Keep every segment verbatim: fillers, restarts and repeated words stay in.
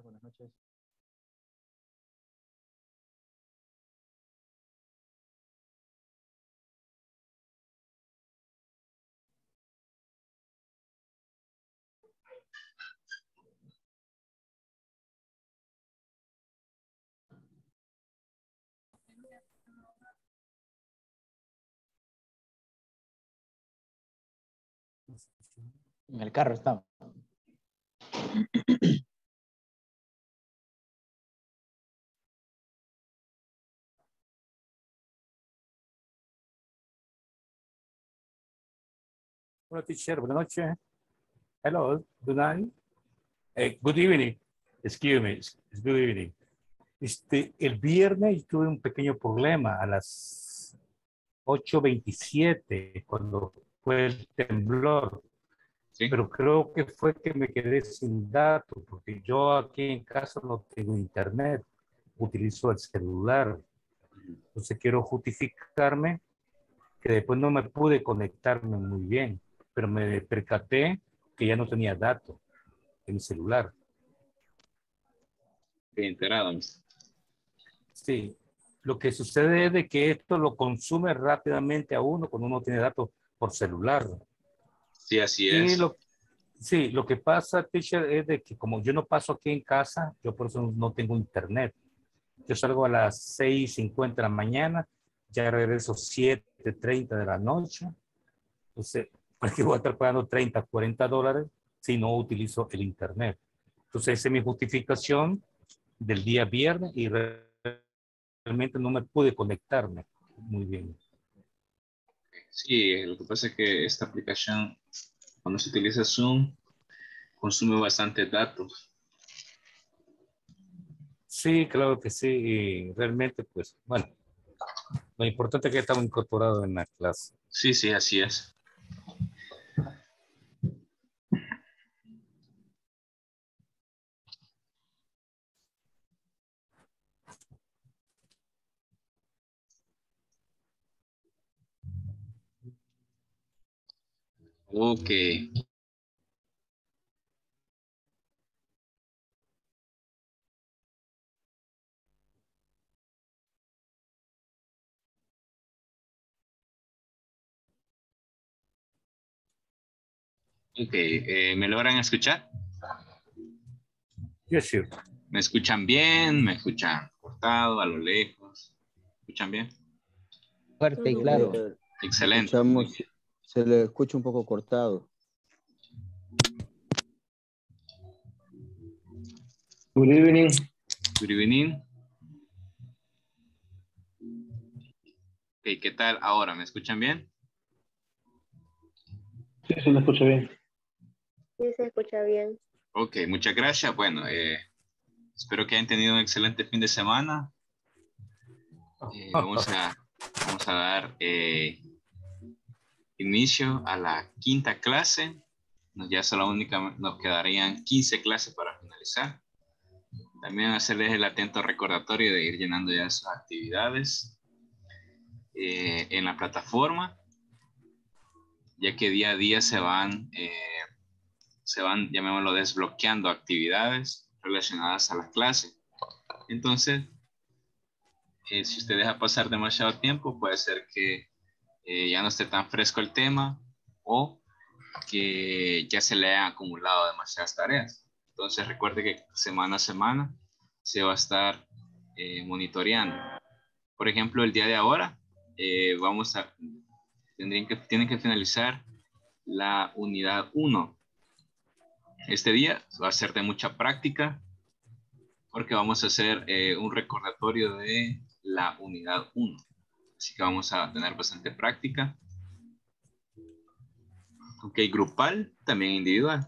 Aguilar. Buenas noches. En el carro estaba. Hola, teacher. Buenas noches. Hello. Good night. Eh, good evening. Excuse me. It's good evening. Este, el viernes tuve un pequeño problema a las ocho veintisiete cuando fue el temblor. Sí. Pero creo que fue que me quedé sin datos, porque yo aquí en casa no tengo internet, utilizo el celular. Entonces quiero justificarme que después no me pude conectarme muy bien, pero me percaté que ya no tenía datos en mi celular. Enterado. Sí, lo que sucede es de que esto lo consume rápidamente a uno cuando uno tiene datos por celular. Sí, así es. Y lo, sí, lo que pasa, teacher, es de que como yo no paso aquí en casa, yo por eso no tengo internet. Yo salgo a las seis cincuenta de la mañana, ya regreso siete treinta de la noche. Entonces, porque voy a estar pagando treinta, cuarenta dólares si no utilizo el internet. Entonces, esa es mi justificación del día viernes y realmente no me pude conectarme muy bien. Sí, lo que pasa es que esta aplicación, cuando se utiliza Zoom, consume bastante datos. Sí, claro que sí. Y realmente, pues, bueno, lo importante es que estamos incorporados en la clase. Sí, sí, así es. Ok. Ok, eh, ¿me logran escuchar? Yes, sir. ¿Me escuchan bien? ¿Me escuchan cortado, a lo lejos? ¿Me escuchan bien? Fuerte y claro. Excelente. Escuchamos. Se le escucha un poco cortado. Good evening. Good evening. Okay, ¿qué tal ahora? ¿Me escuchan bien? Sí, se me escucha bien. Sí, se escucha bien. Ok, muchas gracias. Bueno, eh, espero que hayan tenido un excelente fin de semana. Eh, vamos, a, vamos a dar... Eh, inicio a la quinta clase. Ya solo única, nos quedarían quince clases para finalizar. También hacerles el atento recordatorio de ir llenando ya sus actividades eh, en la plataforma, ya que día a día se van, eh, se van, llamémoslo, desbloqueando actividades relacionadas a las clases. Entonces, eh, si usted deja pasar demasiado tiempo, puede ser que Eh, ya no esté tan fresco el tema o que ya se le han acumulado demasiadas tareas. Entonces recuerde que semana a semana se va a estar eh, monitoreando. Por ejemplo, el día de ahora eh, vamos a, tendrían que, tienen que finalizar la unidad uno. Este día va a ser de mucha práctica porque vamos a hacer eh, un recordatorio de la unidad uno. Así que vamos a tener bastante práctica. Ok, grupal, también individual.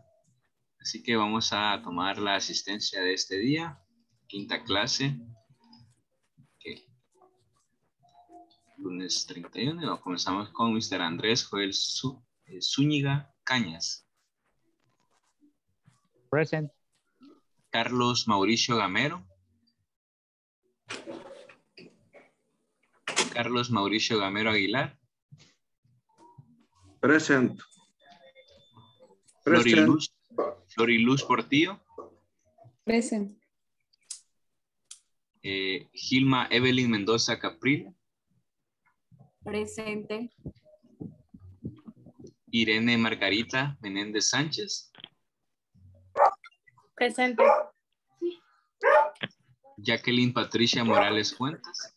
Así que vamos a tomar la asistencia de este día. Quinta clase. Okay. Lunes treinta y uno. Comenzamos con mister Andrés Joel Zú, eh, Zúñiga Cañas. Present. Carlos Mauricio Gamero. Carlos Mauricio Gamero Aguilar. Present. Present. Flor y Luz, Flor y Luz Portillo. Present. Eh, Gilma Evelyn Mendoza Caprila. Presente. Irene Margarita Menéndez Sánchez. Presente. Jacqueline Patricia Morales Fuentes.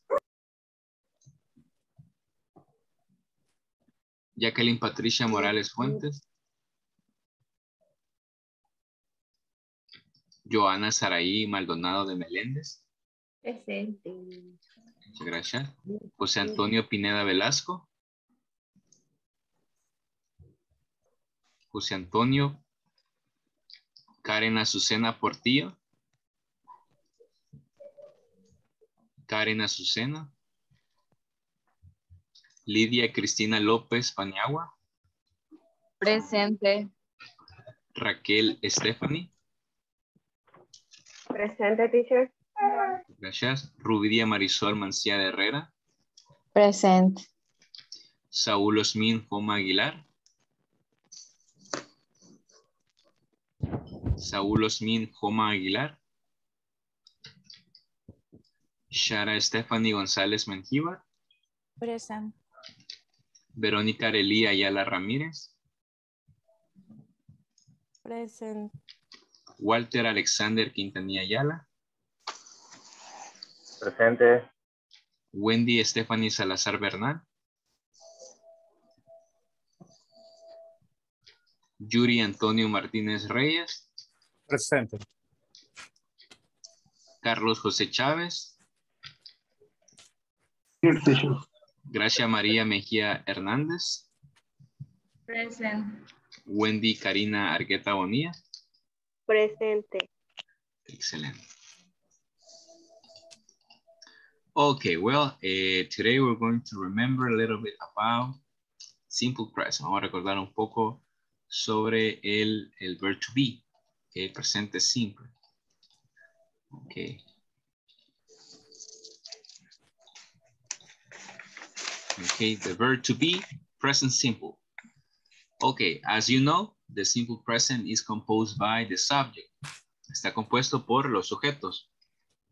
Jacqueline Patricia Morales Fuentes. Johanna Saraí Maldonado de Meléndez. Presente. Muchas gracias. José Antonio Pineda Velasco. José Antonio. Karen Azucena Portillo. Karen Azucena. Lidia Cristina López Paniagua. Presente. Raquel Estefani. Presente, teacher. Gracias. Rubidia Marisol Mancía de Herrera. Presente. Saúl Osmín Joma Aguilar. Saúl Osmín Joma Aguilar. Shara Stephanie González Menjiva. Presente. Verónica Arely Ayala Ramírez. Presente. Walter Alexander Quintanilla Ayala. Presente. Wendy Estefany Salazar Bernal. Yuri Antonio Martínez Reyes. Presente. Carlos José Chávez. Presente. Gracias. María Mejía Hernández. Presente. Wendy Karina Argueta Bonilla. Presente. Excellent. Okay, well, uh, today we're going to remember a little bit about simple present. Vamos a recordar un poco sobre el, el verb to be, el presente simple. Okay. Okay, the verb to be, present simple. Okay, as you know, the simple present is composed by the subject. Está compuesto por los sujetos.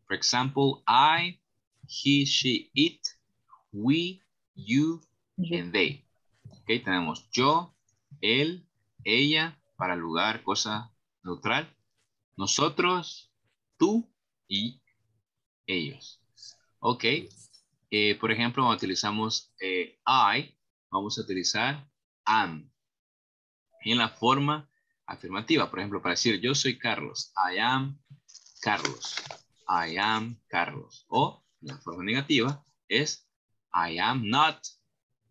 For example, I, he, she, it, we, you, and they. Okay, tenemos yo, él, ella, para lugar, cosa neutral. Nosotros, tú y ellos. Okay, eh, por ejemplo, utilizamos eh, I, vamos a utilizar am. En la forma afirmativa, por ejemplo, para decir yo soy Carlos, I am Carlos, I am Carlos. O la forma negativa es I am not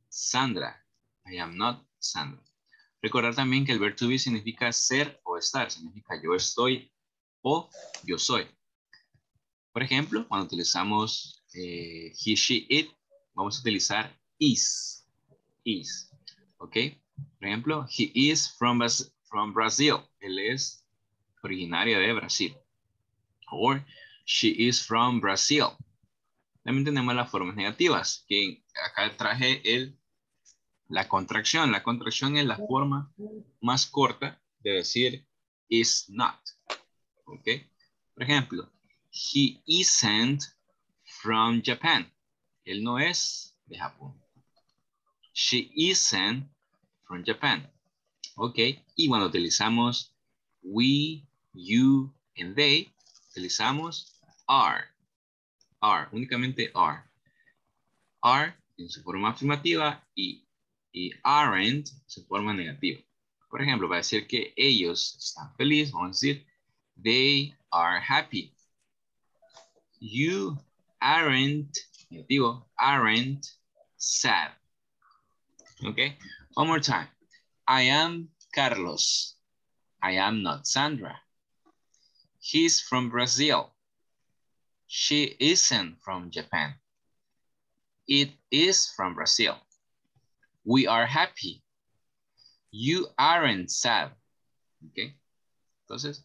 Sandra, I am not Sandra. Recordar también que el verbo to be significa ser o estar, significa yo estoy o yo soy. Por ejemplo, cuando utilizamos eh, he, she, it, vamos a utilizar is, is, ¿ok? Por ejemplo, he is from, from Brazil. Él es originaria de Brasil. Or she is from Brazil. También tenemos las formas negativas. Que acá traje el, la contracción. La contracción es la forma más corta de decir is not. ¿Okay? Por ejemplo, he isn't from Japan. Él no es de Japón. She isn't from Japan. Ok, y cuando utilizamos we, you, and they, utilizamos are. Are, únicamente are. Are en su forma afirmativa y, y aren't en su forma negativa. Por ejemplo, para decir que ellos están felices, vamos a decir they are happy. You aren't, negativo, aren't sad. Ok. One more time. I am Carlos. I am not Sandra. He's from Brazil. She isn't from Japan. It is from Brazil. We are happy. You aren't sad. Okay. Entonces,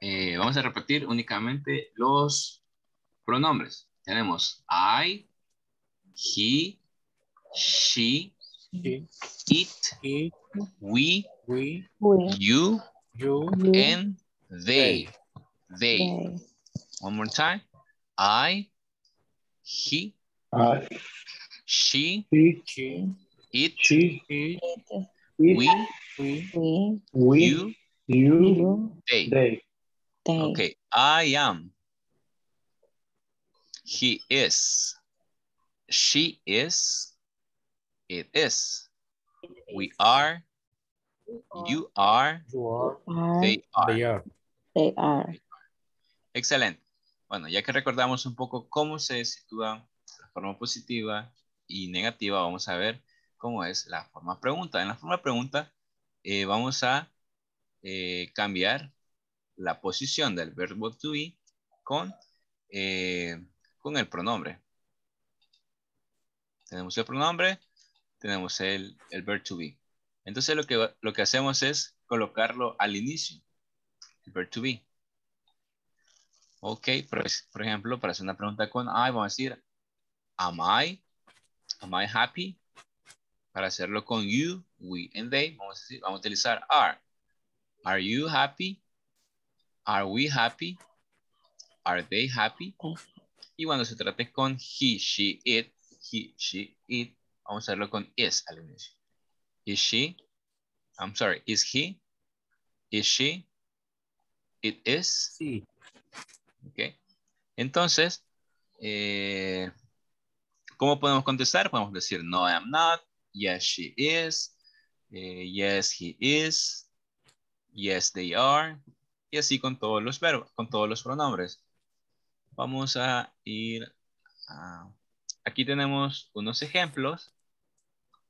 eh, vamos a repetir únicamente los pronombres. Tenemos I, he, she, it, it, we, we, you, you, and they, they. They. One more time. I, he, I, she, she, it, she, it, we, we, we, we, you, you, they, they. Okay, I am, he is, she is, it is, we are, you are, you are, they are. They are. They are. Excelente. Bueno, ya que recordamos un poco cómo se sitúa la forma positiva y negativa, vamos a ver cómo es la forma pregunta. En la forma pregunta eh, vamos a eh, cambiar la posición del verbo to be con, eh, con el pronombre. Tenemos el pronombre, tenemos el, el verbo to be. Entonces lo que, lo que hacemos es colocarlo al inicio, el verbo to be. Ok, por, por ejemplo, para hacer una pregunta con I, vamos a decir, am I, am I happy? Para hacerlo con you, we, and they, vamos a, decir, vamos a utilizar are. Are you happy? Are we happy? Are they happy? Y cuando se trate con he, she, it, he, she, it, vamos a hacerlo con is al inicio. Is she? I'm sorry, is he? Is she? It is? Sí. Ok. Entonces, eh, ¿cómo podemos contestar? Podemos decir, no, I am not. Yes, she is. Eh, yes, he is. Yes, they are. Y así con todos los verbos, con todos los pronombres. Vamos a ir a... Aquí tenemos unos ejemplos.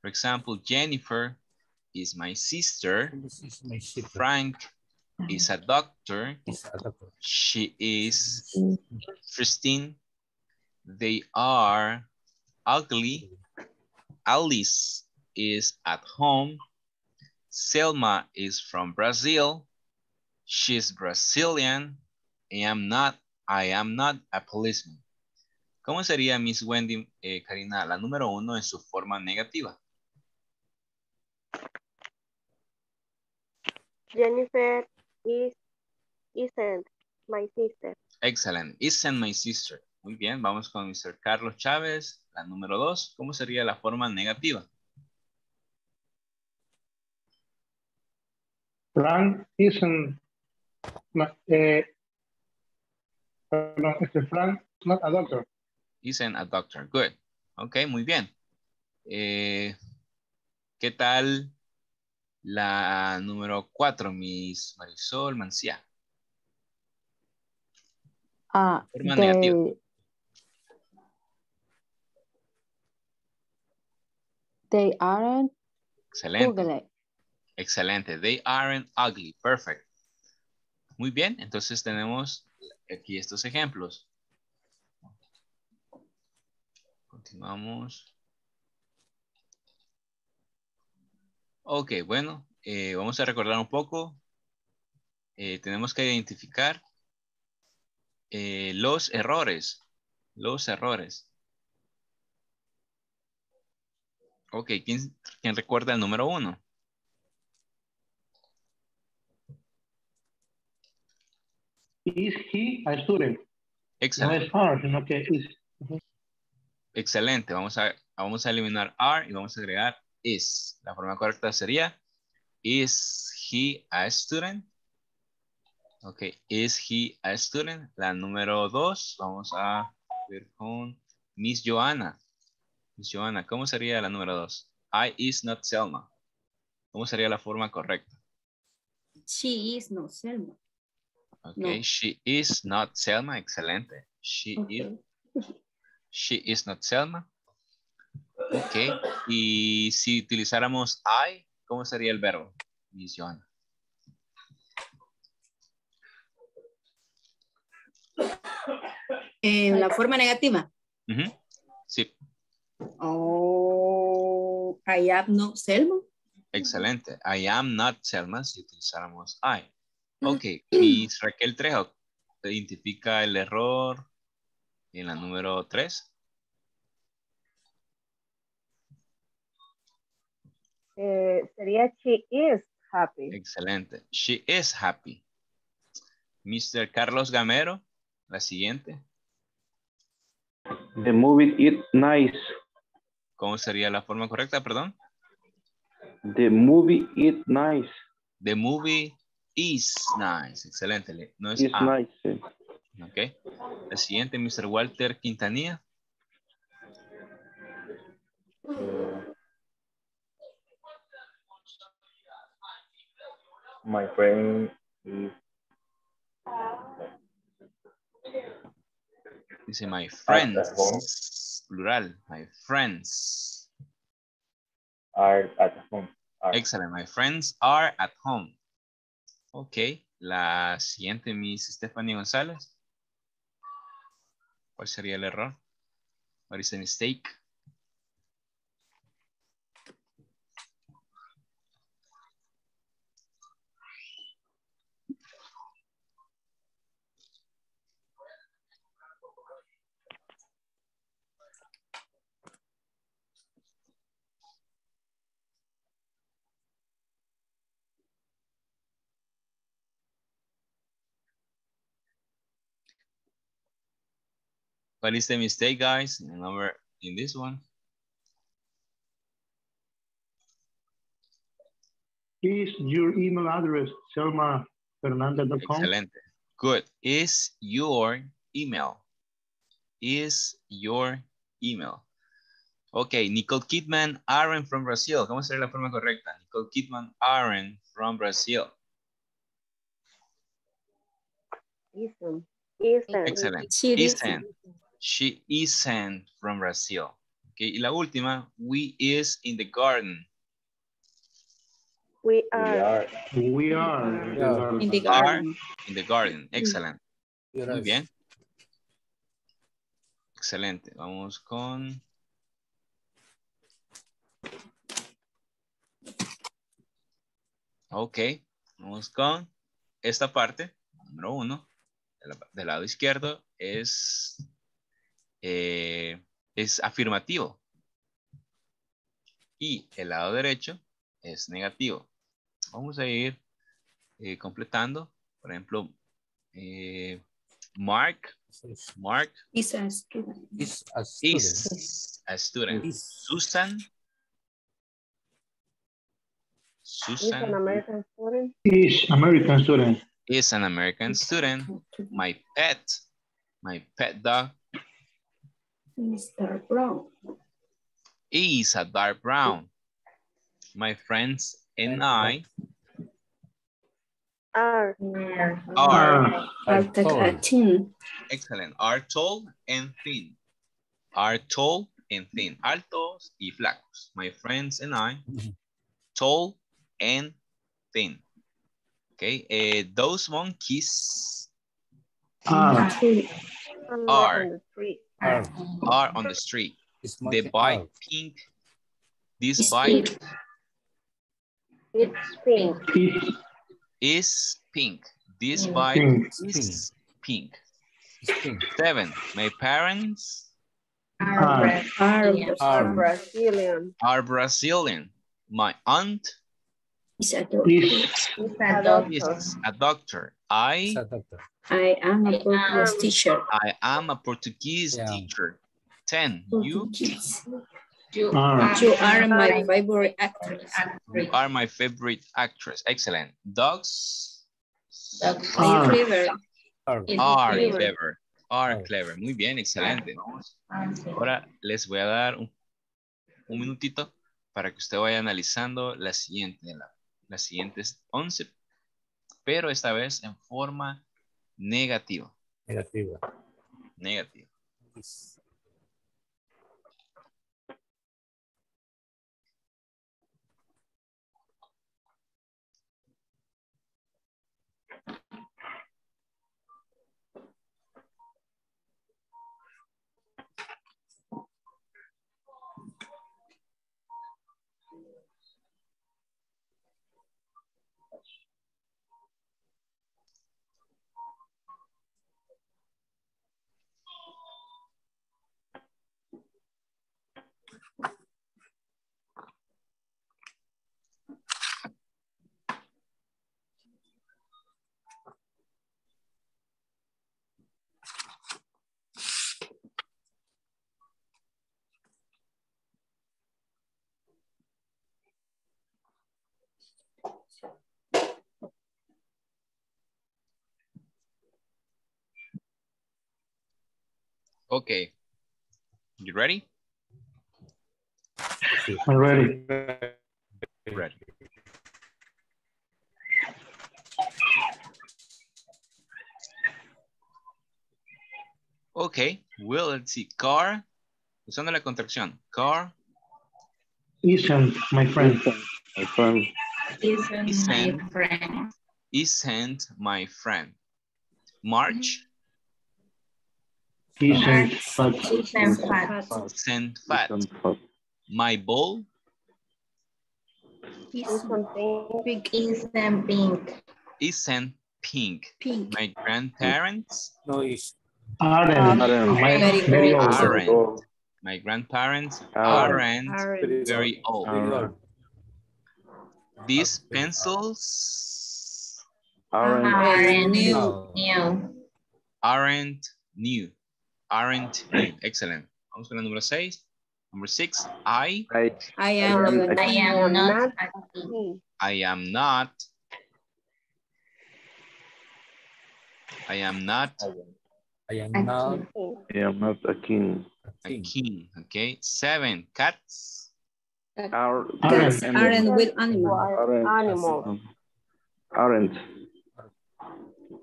For example, Jennifer is my sister. Is my sister. Frank is a doctor. Is a doctor. She is Christine. They are ugly. Alice is at home. Selma is from Brazil. She's Brazilian. I am not, I am not a policeman. ¿Cómo sería Miss Wendy eh, Karina, la número uno en su forma negativa? Jennifer is, isn't my sister. Excellent. Isn't my sister. Muy bien. Vamos con mister Carlos Chávez. La número dos. ¿Cómo sería la forma negativa? Frank isn't. Not, eh, no, este Frank is not a doctor. Isn't a doctor. Good. Ok, muy bien. Eh, ¿Qué tal? La número cuatro, Miss Marisol Mancía. Ah, forma they, negativa. They aren't Excelente. Ugly. Excelente. They aren't ugly. Perfect. Muy bien. Entonces tenemos aquí estos ejemplos. Continuamos. Ok, bueno, eh, vamos a recordar un poco. Eh, tenemos que identificar eh, los errores. Los errores. Ok, ¿quién, quién recuerda el número uno? Is he a student? Excelente. No es are, sino que is. Excelente, vamos a, vamos a eliminar are y vamos a agregar is. La forma correcta sería, is he a student? Ok, is he a student? La número dos, vamos a ver con Miss Johanna. Miss Johanna, ¿cómo sería la número dos? I is not Selma. ¿Cómo sería la forma correcta? She is not Selma. Ok, no. She is not Selma, excelente. She, okay. is, she is not Selma. Ok, y si utilizáramos I, ¿cómo sería el verbo? Miss Johanna. ¿En la forma negativa? Uh-huh. Sí. Oh, I am not Selma. Excelente. I am not Selma si utilizáramos I. Ok, y Raquel Trejo, ¿identifica el error en la número tres? Eh, sería she is happy. Excelente. She is happy. mister Carlos Gamero, la siguiente. The movie is nice. ¿Cómo sería la forma correcta, perdón? The movie is nice. The movie is nice. Excelente. No es is a. nice. Sí. Ok. El siguiente, mister Walter Quintanilla. My friend is... Dice my friends, plural, my friends are at home. Are. Excellent, my friends are at home. Ok, la siguiente, Miss Stephanie González. ¿Cuál sería el error? What is the mistake? What is the mistake, guys? The number in this one. Is your email address selma fernandez dot com? Excelente. Good. Is your email? Is your email? Okay. Nicole Kidman Aaron from Brazil. ¿Cómo sería la forma correcta? Nicole Kidman Aaron from Brazil. Ethan. Ethan. Excellent. Ethan. She isn't from Brazil. Okay, y la última, we is in the garden. We are. We are. We are. In the garden. In the garden. Excellent. Yes. Muy bien. Excelente. Vamos con... Ok. Vamos con esta parte, número uno, del, del lado izquierdo, es... Eh, es afirmativo y el lado derecho es negativo. Vamos a ir eh, completando. Por ejemplo, eh, Mark Mark is a student, is a student. Is a student. Is. Susan Susan is an American student, is American student. Is an American student. My pet my pet dog is dark brown. Is a dark brown. My friends and I are are, are, are tall. Excellent. Are tall and thin. Are tall and thin. Altos y flacos. My friends and I tall and thin. Okay. Uh, those monkeys are are. Are, are on the street. They buy out. Pink. This it's bike. Pink. It's pink. Is pink. This pink. Bike pink. Is pink. Pink. Seven. My parents are, are, Brazilian. Are, are Brazilian. Are Brazilian. My aunt is a doctor. Is a doctor. Is a doctor. I, a doctor. I am a Portuguese teacher. I am a Portuguese yeah. teacher. Ten. Portuguese. You, you, are, you are my favorite actress. You are my favorite actress. Excellent. Dogs Dogs are clever. Are, are clever. clever. Are clever. Muy bien, excelente. Ahora les voy a dar un, un minutito para que usted vaya analizando la siguiente, la, las siguientes once. Pero esta vez en forma negativa. Negativa. Negativa. Okay. You ready? I'm ready. Ready. Okay. Well, let's see. Car. Usando la contracción. Car. Isn't my friend. My friend. Isn't, isn't my friend. Isn't my friend. March. Isn't fat. Isn't fat. Isn't fat. My ball. Isn't pink. Isn't pink. Isn't pink. Pink. My grandparents. No, is. Aren't. Aren't. My, very, very old. My grandparents aren't, aren't very old. Aren't. These pencils aren't, aren't new. new. Aren't new. Aren't new. Excellent. Vamos con la número seis. Number six. I. I, I, am, I, am, I am not. I am not. I am not. I am not. I am not a king. A king. Okay. Seven. Cats. Are, cats aren't, aren't with animals. Aren't, animal. aren't.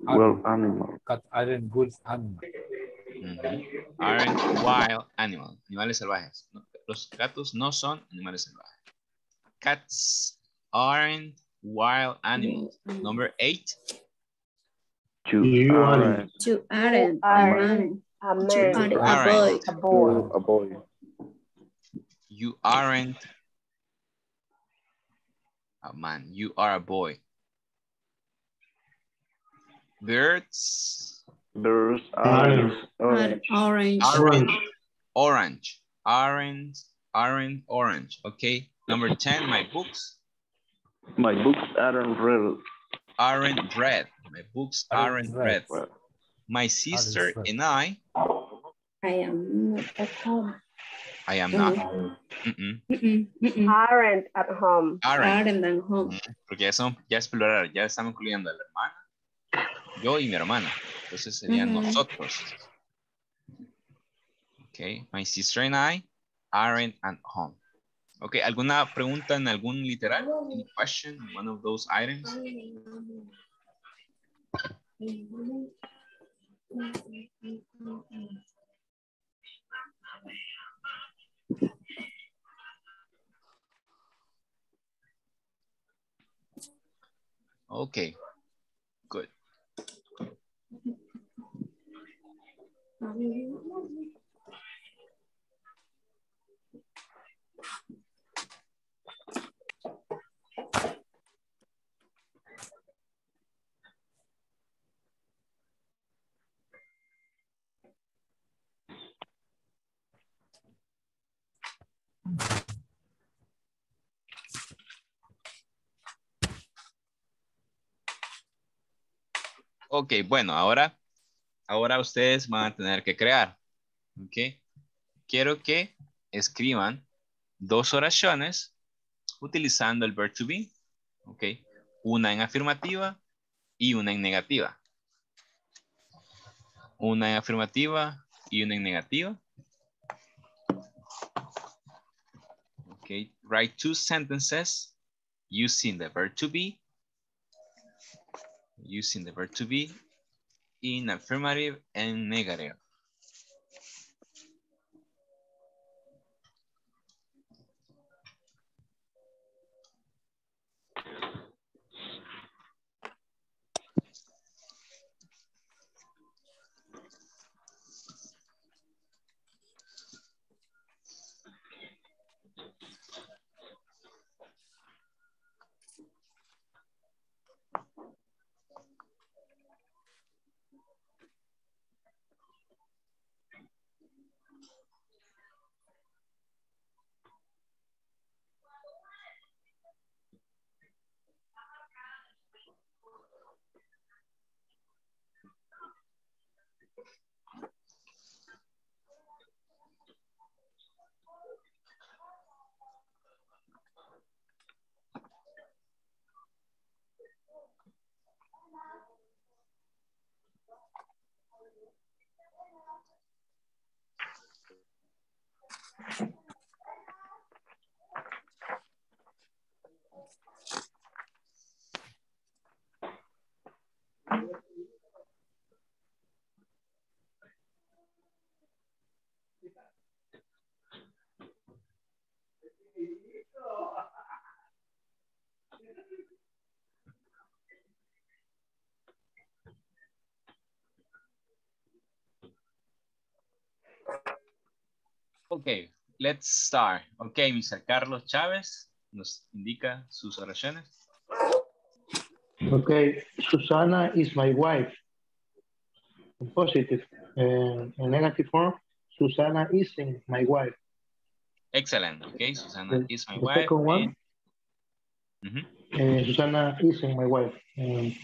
Well, animal. Cats aren't good animals. Mm-hmm. Aren't wild animals. Animales salvajes. No, los gatos no son animales salvajes. Cats aren't wild animals. Number eight. Two aren't. Two aren't. aren't. aren't. You aren't. aren't. A boy. A boy. You aren't a man. You are a boy. Birds. There's orange. Orange. Orange. Orange. Orange. Orange. Orange. Orange. Okay. Number ten. My books. My books aren't red. Aren't red. My books aren't red. red. My sister red. and I. I am not at home. I am not. Mm-mm. Mm-mm. Mm-mm. Aren't at home. Aren't, aren't at home. Porque ya son, ya es plural, ya estamos incluyendo a la hermana, yo y mi hermana. Entonces serían mm-hmm. nosotros. Okay, my sister and I aren't at home. Okay, ¿alguna pregunta en algún literal? Any question on one of those items? Okay, good. Ok, bueno, ahora Ahora ustedes van a tener que crear, ¿ok? Quiero que escriban dos oraciones utilizando el verb to be, ¿ok? Una en afirmativa y una en negativa. Una en afirmativa y una en negativa. Ok, write two sentences using the verb to be, using the verb to be, in affirmative and negative. Okay, let's start. Okay, mister Carlos Chávez nos indica sus oraciones. Okay, Susana is my wife. In positive. Uh, in negative form, Susana isn't my wife. Excellent. Okay, Susana is my the wife. Second one. And... Mm-hmm. uh, Susana isn't my wife. Um,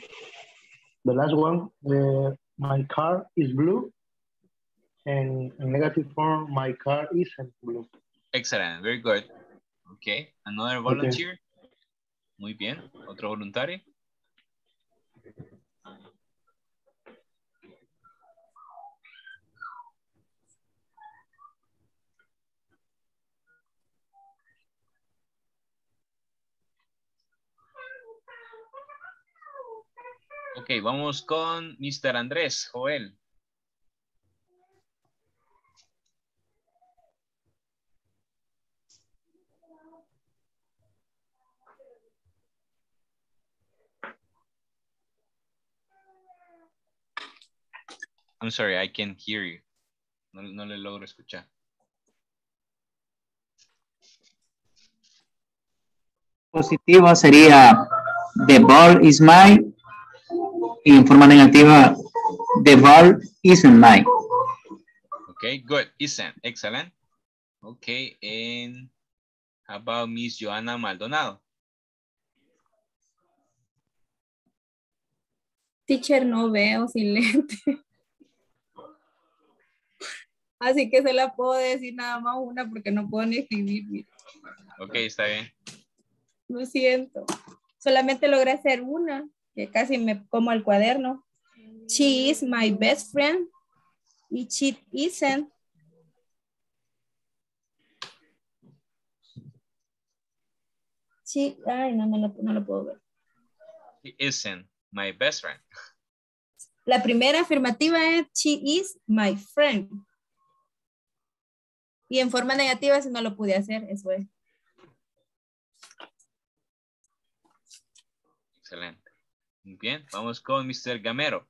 the last one, uh, my car is blue. And in negative form, my car isn't blue. Excellent, very good. Okay, another volunteer. Okay. Muy bien, otro voluntario. Ok, vamos con mister Andrés Joel. I'm sorry, I can't hear you. No, no le logro escuchar. Positivo sería the ball is mine. Y en forma negativa, the ball isn't mine. Okay, good. Isn't. Excellent. Okay, and how about Miss Johanna Maldonado? Teacher, no veo, sin lente. Así que se la puedo decir nada más una porque no puedo ni escribir. Ok, está bien. Lo siento. Solamente logré hacer una, que casi me como el cuaderno. She is my best friend. Y she isn't. She, ay, no, no, no lo puedo ver. She isn't my best friend. La primera afirmativa es she is my friend. Y en forma negativa, si no lo pude hacer, eso es. Excelente. Muy bien, vamos con mister Gamero.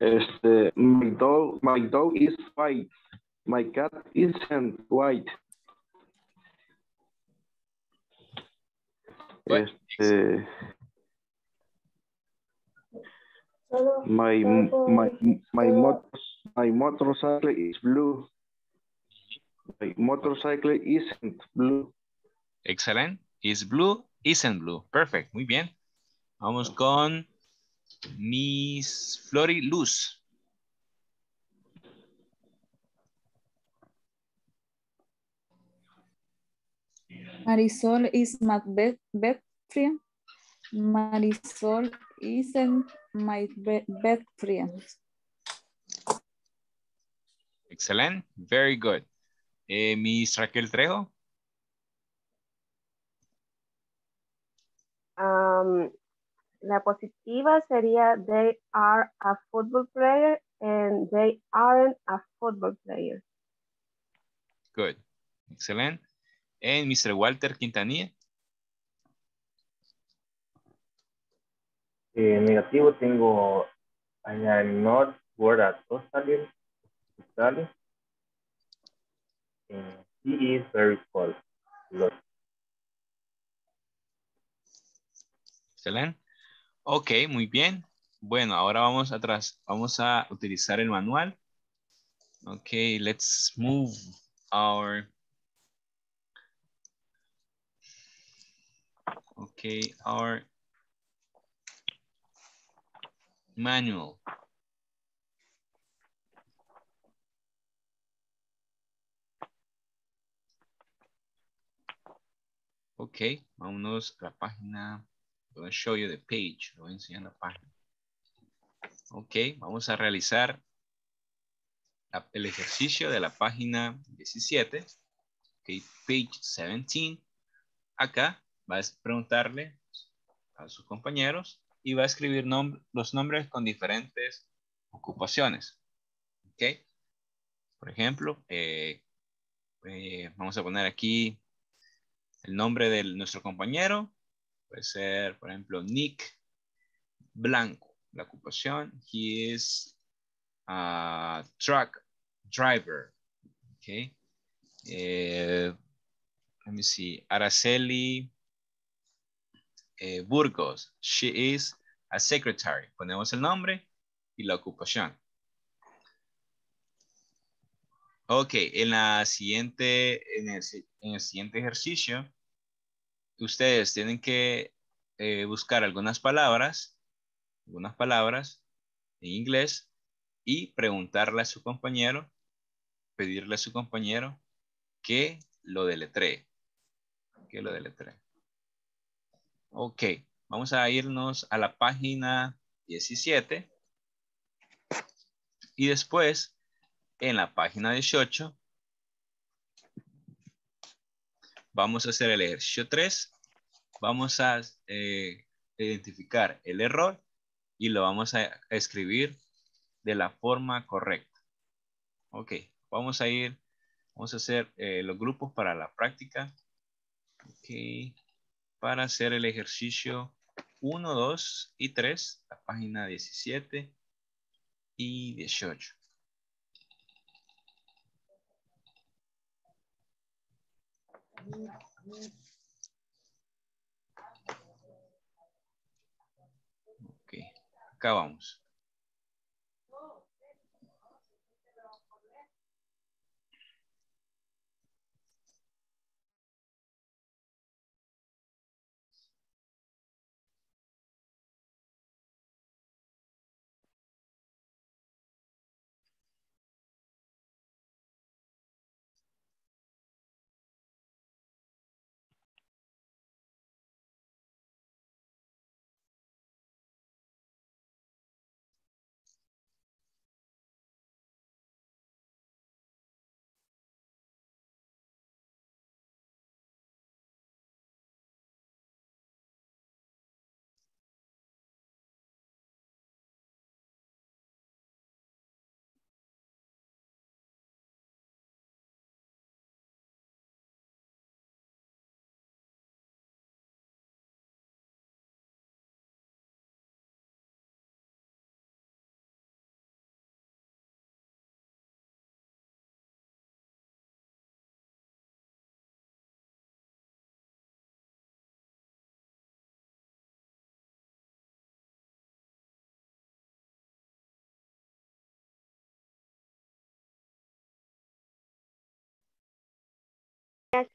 Este, my dog, my dog is white. My cat isn't white. Este, my my my motor my motorcycle is blue. My motorcycle isn't blue. Excellent. Is blue, isn't blue. Perfect. Muy bien. Vamos con Miss Flor y Luz. Marisol is my best, best friend. Marisol isn't my be, best friend. Excellent. Very good. Eh, Miss Raquel Trejo. Um, la positiva sería they are a football player and they aren't a football player. Good. Excellent. And mister Walter Quintanilla. Eh, negativo tengo I am not good at socially. socially. And he is very cold. Look. Excelente. Ok, muy bien. Bueno, ahora vamos atrás. Vamos a utilizar el manual. Ok, let's move our... Okay, our manual. Ok, vámonos a la página. Voy a show you the page. Lo voy a enseñar la página. Ok, vamos a realizar la, el ejercicio de la página diecisiete. Ok, page diecisiete. Acá va a preguntarle a sus compañeros y va a escribir nom los nombres con diferentes ocupaciones. Ok, por ejemplo, eh, eh, vamos a poner aquí el nombre de nuestro compañero. Puede ser, por ejemplo, Nick Blanco. La ocupación, he is a truck driver. Okay. Eh, let me see. Araceli eh, Burgos, she is a secretary. Ponemos el nombre y la ocupación. Ok, en, la siguiente, en, el, en el siguiente ejercicio, ustedes tienen que eh, buscar algunas palabras, algunas palabras en inglés y preguntarle a su compañero, pedirle a su compañero que lo deletree. Que lo deletree. Ok, vamos a irnos a la página diecisiete y después... En la página dieciocho vamos a hacer el ejercicio tres. Vamos a eh, identificar el error y lo vamos a escribir de la forma correcta. Ok, vamos a ir, vamos a hacer eh, los grupos para la práctica. Ok, para hacer el ejercicio uno, dos y tres, la página diecisiete y dieciocho. Ok, acá vamos.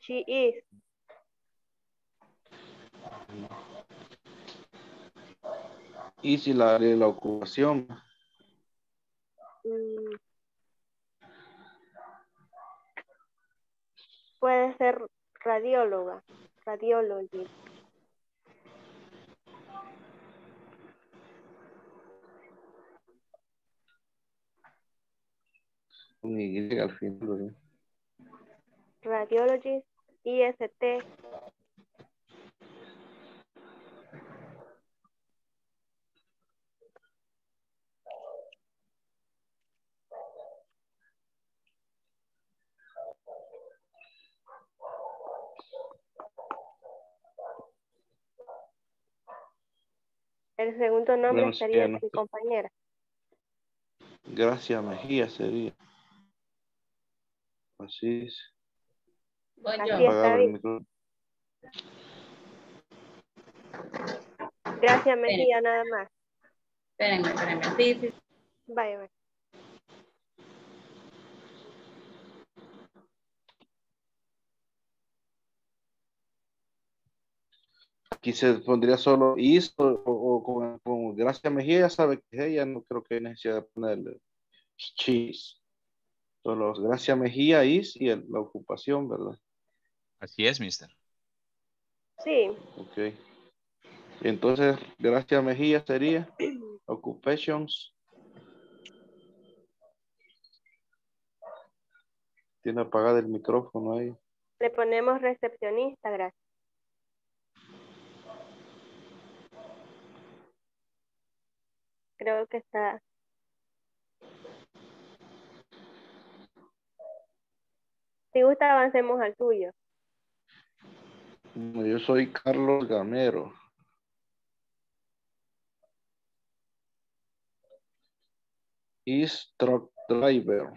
She is. Y si la de la ocupación. Mm. Puede ser radióloga, radióloga. Un Y al final, ¿eh? Radiologist, I S T. El segundo nombre bueno, sería no, mi compañera. Gracias, Mejía sería. Así es. Gracias, Mejía, nada más. Espérenme, espérenme. Sí, sí. Vaya, vaya. Aquí se pondría solo I S o, o con, con Gracias, Mejía, ya sabe que es ella, no creo que necesidad de ponerle cheese. Solo Gracias, Mejía, I S y el, la ocupación, ¿verdad? Así es, mister. Sí. Ok. Entonces, Gracia Mejía sería occupations. Tiene apagado el micrófono ahí. Le ponemos recepcionista, gracias. Creo que está. Si gusta, avancemos al tuyo. Yo soy Carlos Gamero. Is truck driver.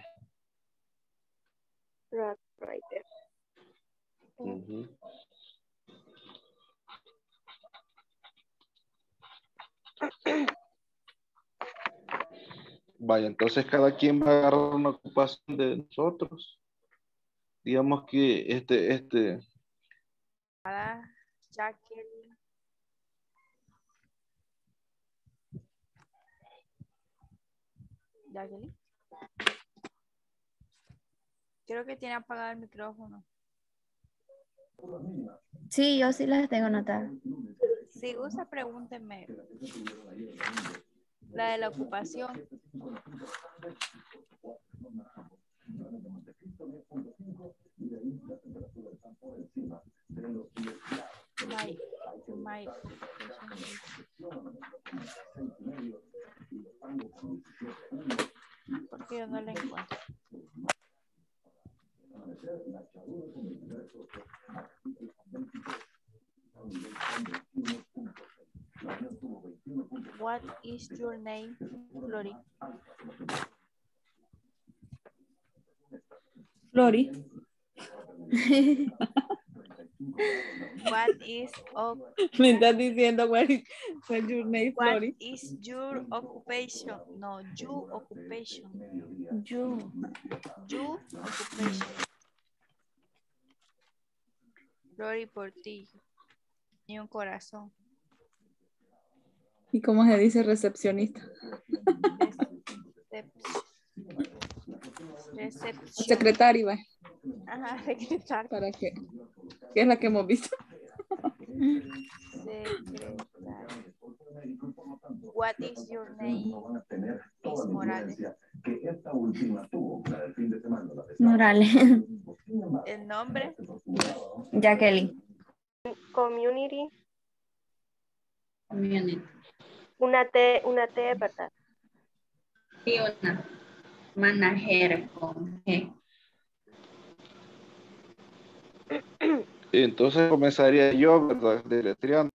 Truck driver. Uh-huh. Vaya, entonces cada quien va a agarrar una ocupación de nosotros. Digamos que este, este. Jacqueline. Jacqueline. Creo que tiene apagado el micrófono. Sí, yo sí las tengo anotadas. Si gusta, pregúntenme. La de la ocupación. My, my. Porque yo no la encuentro. What is your name, Flori? Flori. What is of, me estás diciendo what is, what your name, what is your occupation? No, you occupation. You. You occupation. Flori Portillo. Ni un corazón. ¿Y cómo se dice recepcionista? Recepción. Secretaria, va. Ajá, secretaria. ¿Para qué? ¿Qué es la que hemos visto? Secretaria. What is your name? Es Morales. Morales. ¿El nombre? Jacqueline. Community. Community. Una T, una T, ¿verdad? Sí, una. Manager con G. Entonces comenzaría yo, ¿verdad? Deletreando.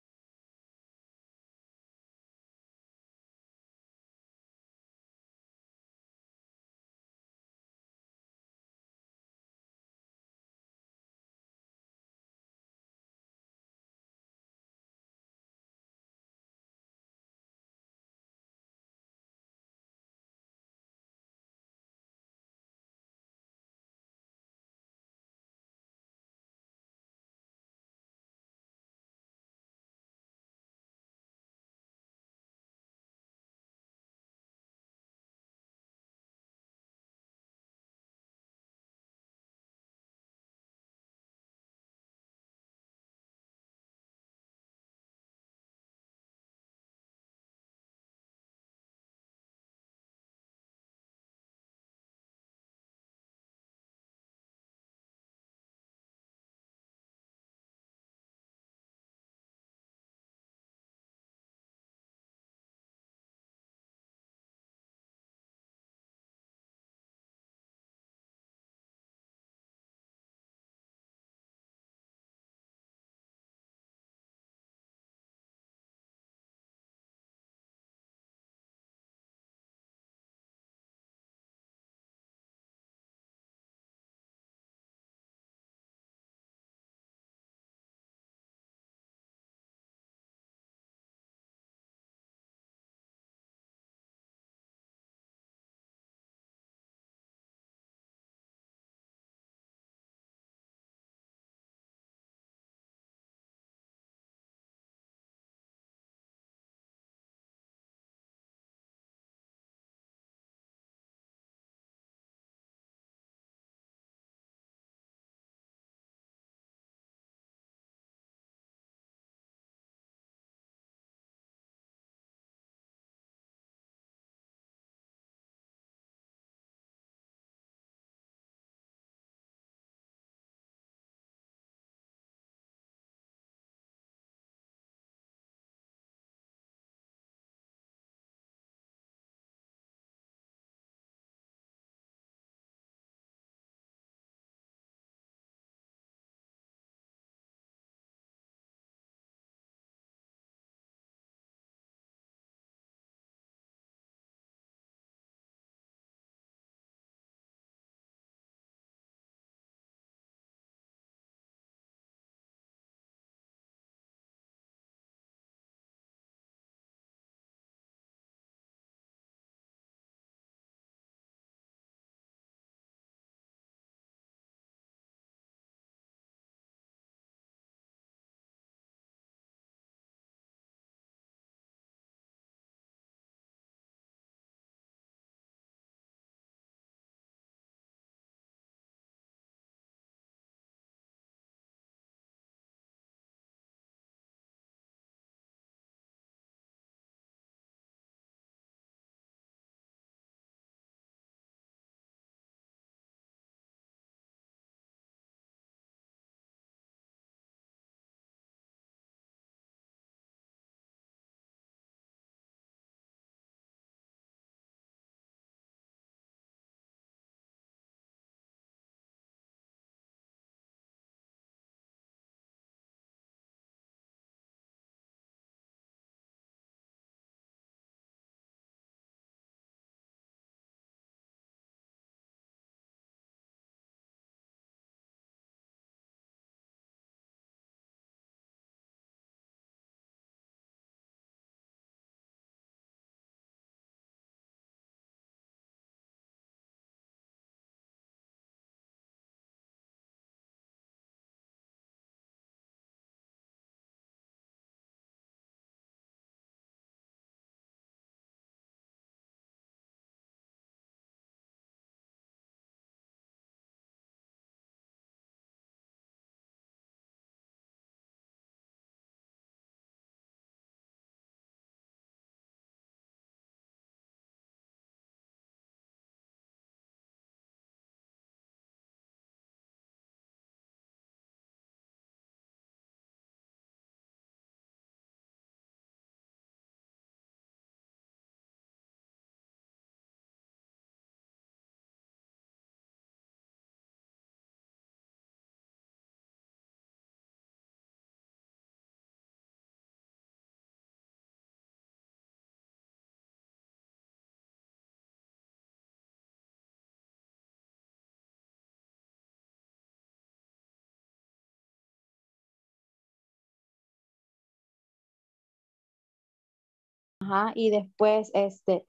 Ajá, y después este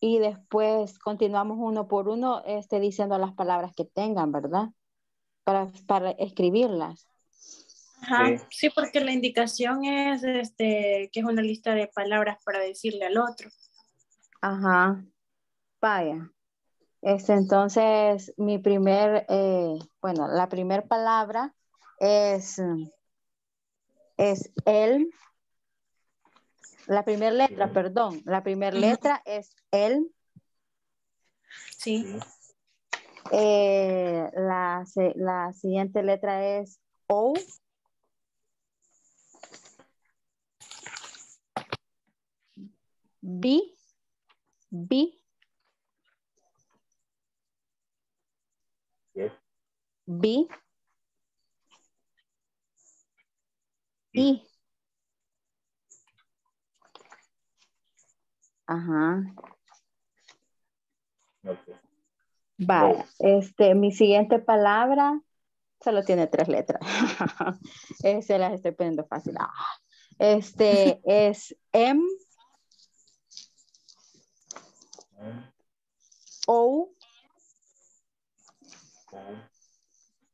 y después continuamos uno por uno este diciendo las palabras que tengan, ¿verdad? Para, para escribirlas. Ajá, sí. Sí, porque la indicación es este que es una lista de palabras para decirle al otro. Ajá. Vaya. Este, entonces, mi primer, eh, bueno, la primera palabra es, es el, la primera letra, perdón, la primera letra es el. Sí. Eh, la, la siguiente letra es o. B, B. Yes. B. I. Ajá. Okay. Vale. No. Este, mi siguiente palabra solo tiene tres letras. Se las estoy poniendo fácil. Este es M. O.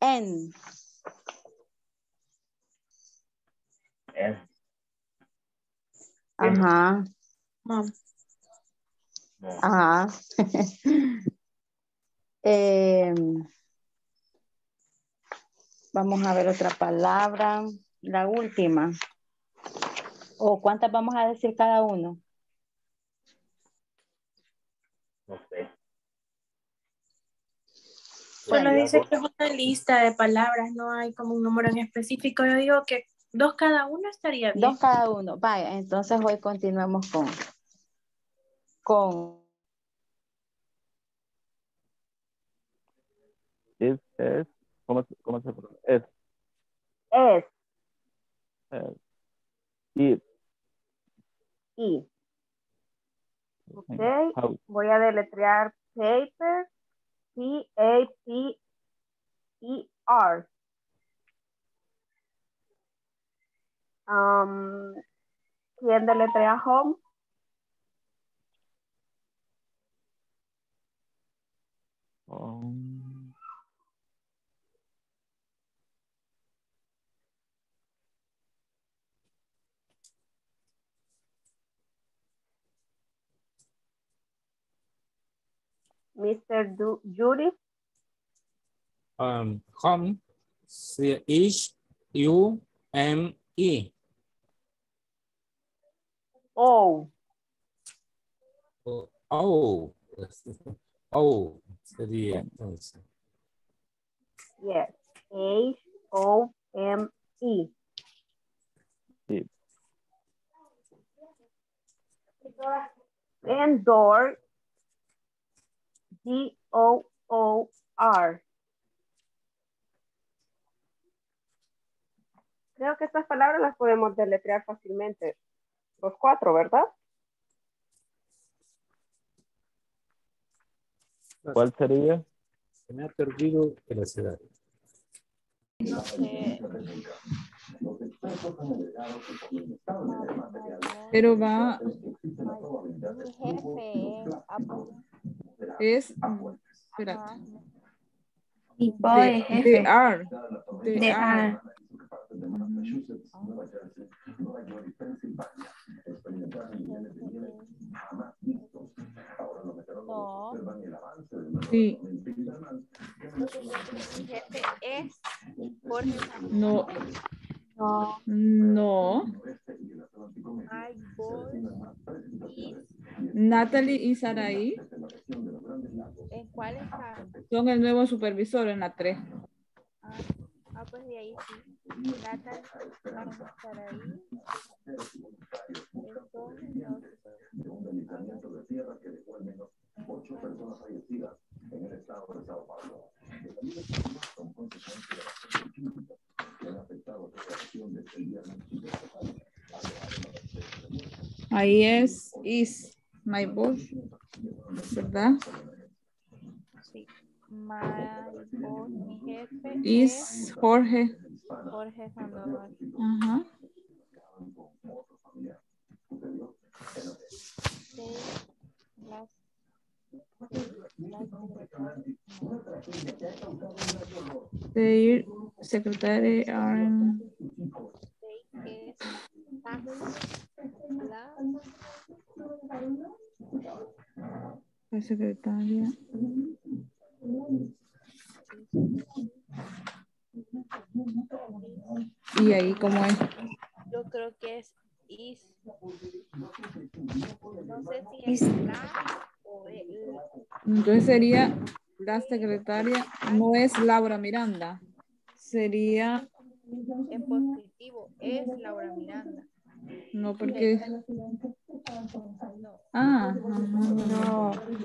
N. N. Ajá. No. Ajá. eh, vamos a ver otra palabra. La última. ¿O cuántas vamos a decir cada uno? No sé. Solo dice que es una lista de palabras, no hay como un número en específico. Yo digo que dos cada uno estaría bien. Dos cada uno. Vaya, entonces hoy continuamos con... con... Es, es, ¿cómo, cómo se pronuncia? Es. Es. Es. Y. Y. Ok, How? Voy a deletrear paper. P A P E R. Um, ¿Quién deletrea home? Um, Mister Du Yuri. Um, home. C H U M E. Oh. Oh. Oh. Oh. Sería entonces. Yes. H O M E. Sí. And door. D O O R. Creo que estas palabras las podemos deletrear fácilmente. Los cuatro, ¿verdad? ¿Cuál sería? Se me ha perdido la ciudad. No sé. Pero va... Es, espérate. They are. They are. Sí. No. No. No. Natalie y Saraí. ¿En cuál está? Son el nuevo supervisor en la tres. Ah, ah pues de ahí sí. Natalie, Saraí. De un deslizamiento de tierra que dejó al menos ocho personas fallecidas en el estado de Sao Paulo. Los animales son consecuencia de las acciones químicas que han afectado a la región desde el viernes y de semana. Ahí es, is, my boss, ¿verdad? Sí. My boss, mi jefe. Is, Jorge. Jorge Sandoval. Ajá. Their secretary are la secretaria y ahí como es yo creo que es is, no sé si es la o el, entonces sería la secretaria, no es Laura Miranda, sería en positivo es Laura Miranda. No, porque... Ah, no. Sí.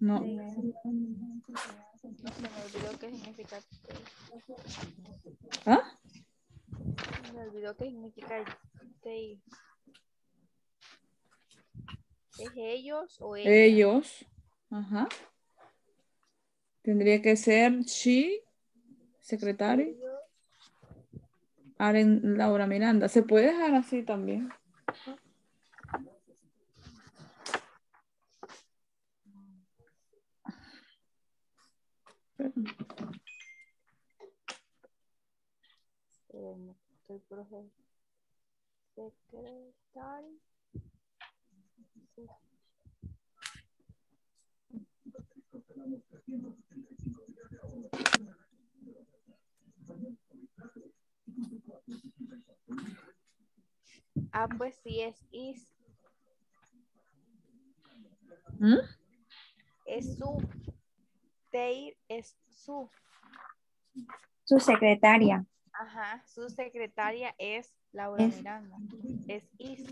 No. ¿Ah? Me olvidó qué significa seis. ¿Es ellos o ellos? Ellos. Ajá. Tendría que ser she, secretaria. Aren Laura Miranda. ¿Se puede dejar así también? Estoy profe. Secretaria. Ah, pues sí, es is. ¿Mm? Es su. Teir es su. Su secretaria. Ajá, su secretaria es Laura es. Miranda. Es is.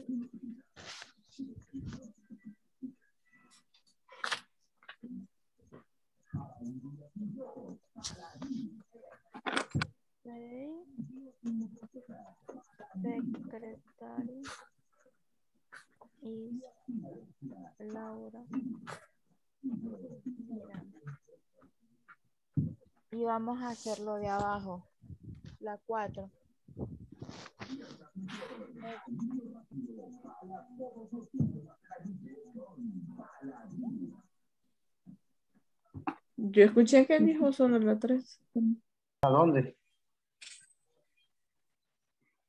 Secretaria y Laura Miranda. Y vamos a hacerlo de abajo, la cuatro. Yo escuché que dijo solo la tres. ¿A dónde?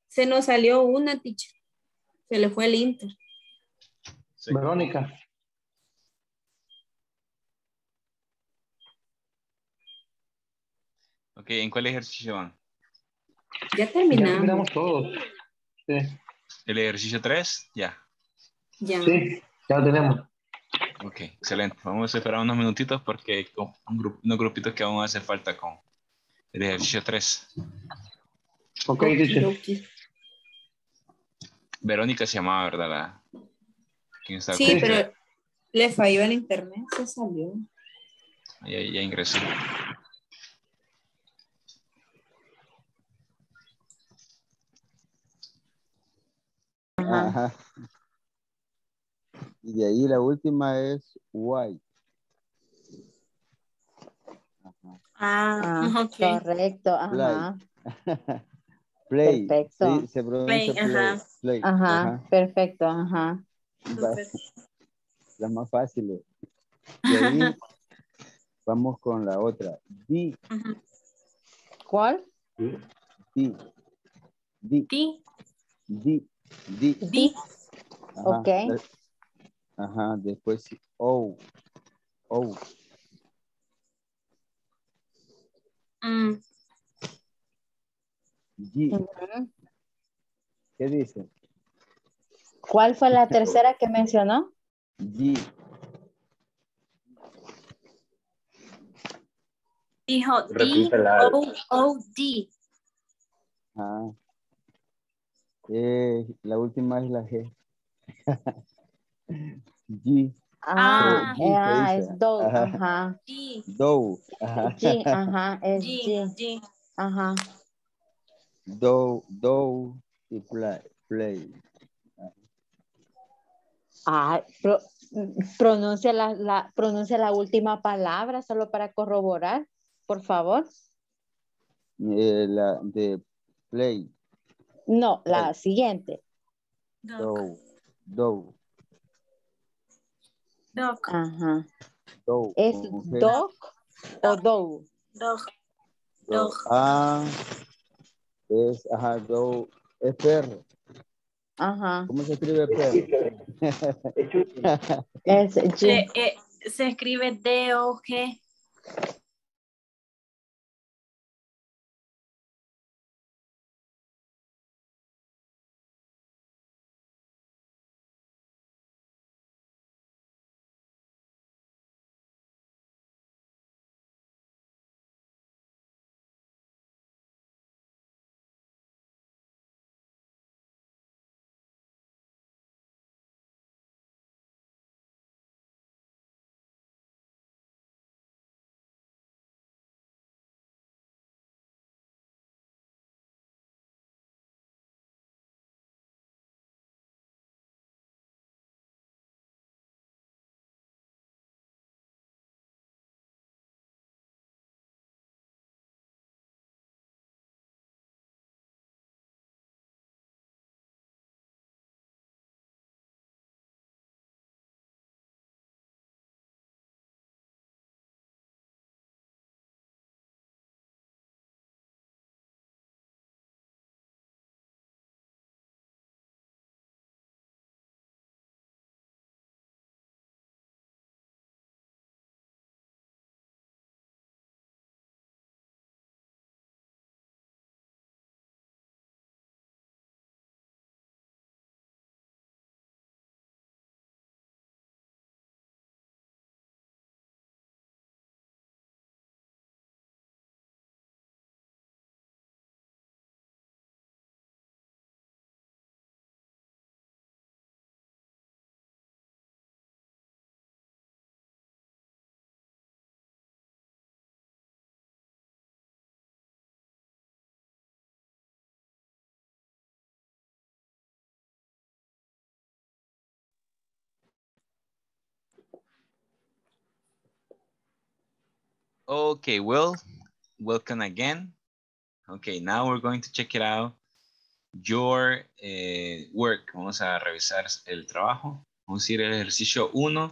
Se nos salió una, ticha. Se le fue el Inter. Sí. Verónica. Ok, ¿en cuál ejercicio van? Ya terminamos. Ya terminamos todos. Sí. ¿El ejercicio tres? Ya. Ya. Sí, ya lo tenemos. Ok, excelente. Vamos a esperar unos minutitos porque hay un grup unos grupitos que aún hace falta con el ejercicio tres. Ok, okay, dice. Okay. Verónica se llamaba, ¿verdad? La... ¿Quién está sí, pero ya? Le falló el internet, se salió. Ya, ya ingresó. Ajá. Ajá. Y de ahí la última es white. Ajá. Ah, okay. Correcto. Ajá. Light. Play. Perfecto. Sí, se pronuncia play. Play. Ajá. Play. Ajá. Ajá. Perfecto. Ajá. Las más fáciles. De ahí vamos con la otra. D. Ajá. ¿Cuál? D. D. D. D. D. D. D. Ajá. Ok. Ajá. Después O. O. Mm. G. Uh-huh. ¿Qué dice? ¿Cuál fue la tercera que mencionó? G. Dijo D O O D. Ah. Eh, la última es la G. G. Ah, so, G, ah es do. Ajá. Ajá. G. Do. Ajá. G, ajá. Es G. G. G. Ajá. Do, do y play, play. Ah, pro, pronuncia la, la, pronuncia la última palabra solo para corroborar, por favor. eh, la de play. No, la play. Siguiente. Dog. Dog. Dog. Ajá. Dog. ¿Es dog o dog? Dog. Dog. Ah, es, ajá, dog. Es perro. Ajá. ¿Cómo se escribe perro? Es, se, eh, se escribe D O G. Okay, well, welcome again. Okay, now we're going to check it out. Your eh, work. Vamos a revisar el trabajo. Vamos a ir al ejercicio uno,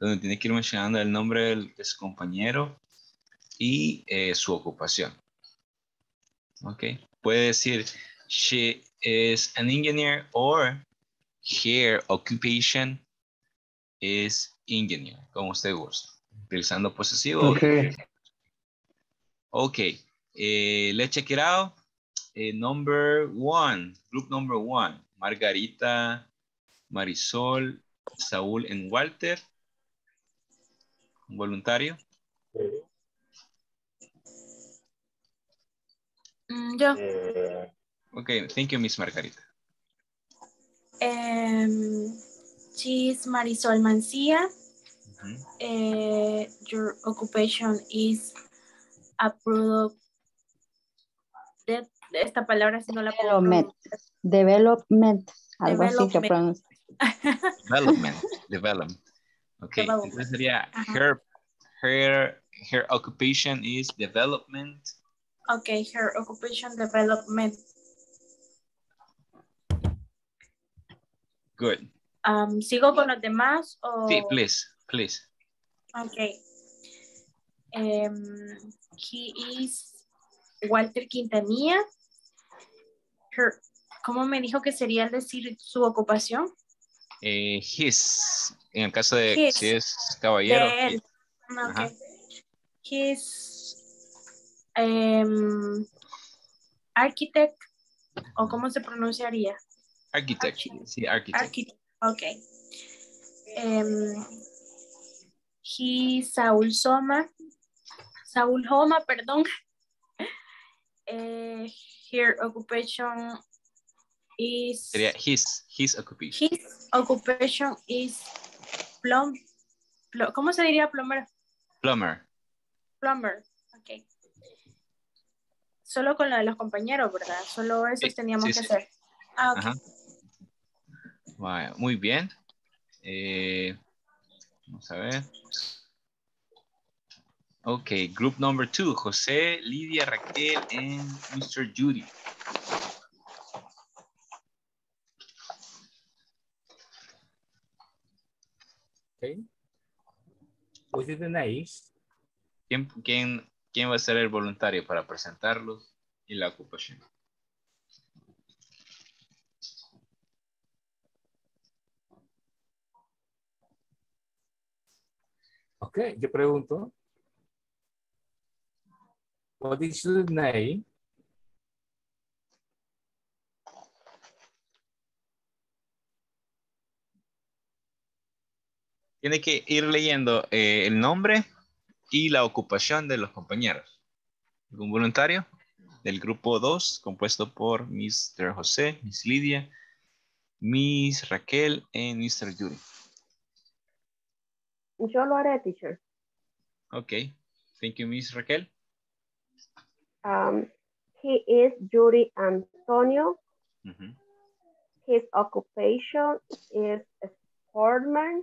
donde tiene que ir mencionando el nombre del, de su compañero y eh, su ocupación. Okay, puede decir, she is an engineer, or her occupation is engineer, como usted gusta. Utilizando posesivo. Okay. Okay. Eh, let's check it out. Eh, number one. Group number one. Margarita, Marisol, Saúl, and Walter. Un voluntario. Mm, yo. Okay. Thank you, Miss Margarita. Um, she's Marisol Mancía. Uh, your occupation is a product. De, de esta palabra si no la puedo development. Development. Algo development. Así que pronuncia. Development. Development. Okay. Development. Entonces sería uh-huh. her, her, her occupation is development. Okay. Her occupation development. Good. Um, ¿sigo con los demás? O... Sí, please. Please. Okay. Um, he is Walter Quintanilla. Her, ¿cómo me dijo que sería decir su ocupación? Eh, his. En el caso de his. Si es caballero. De él. Okay. His um, architect. ¿O cómo se pronunciaría? Architect. Architect. Sí, architect. Architect. Okay. Um, He, Saúl Soma, Saúl Joma, perdón. Uh, her occupation is... His, his occupation. His occupation is plum... plum ¿Cómo se diría plumber? Plumber. Plumber, ok. Solo con lo de los compañeros, ¿verdad? Solo eso sí, teníamos sí, que sí. hacer. Ah, okay. Wow, muy bien. Eh... Vamos a ver. Okay, group number two, José, Lidia, Raquel, and Mister Judy. Okay. With the names. ¿Quién, quién, ¿Quién va a ser el voluntario para presentarlos y la ocupación? Okay, yo pregunto. What is your name? Tiene que ir leyendo eh, el nombre y la ocupación de los compañeros. ¿Algún voluntario? Del grupo dos, compuesto por mister José, miss Lidia, miss Raquel y mister Yuri. Yo lo haré, teacher. Ok. Thank you, miss Raquel. Um, he is Yuri Antonio. Mm-hmm. His occupation is a sportman.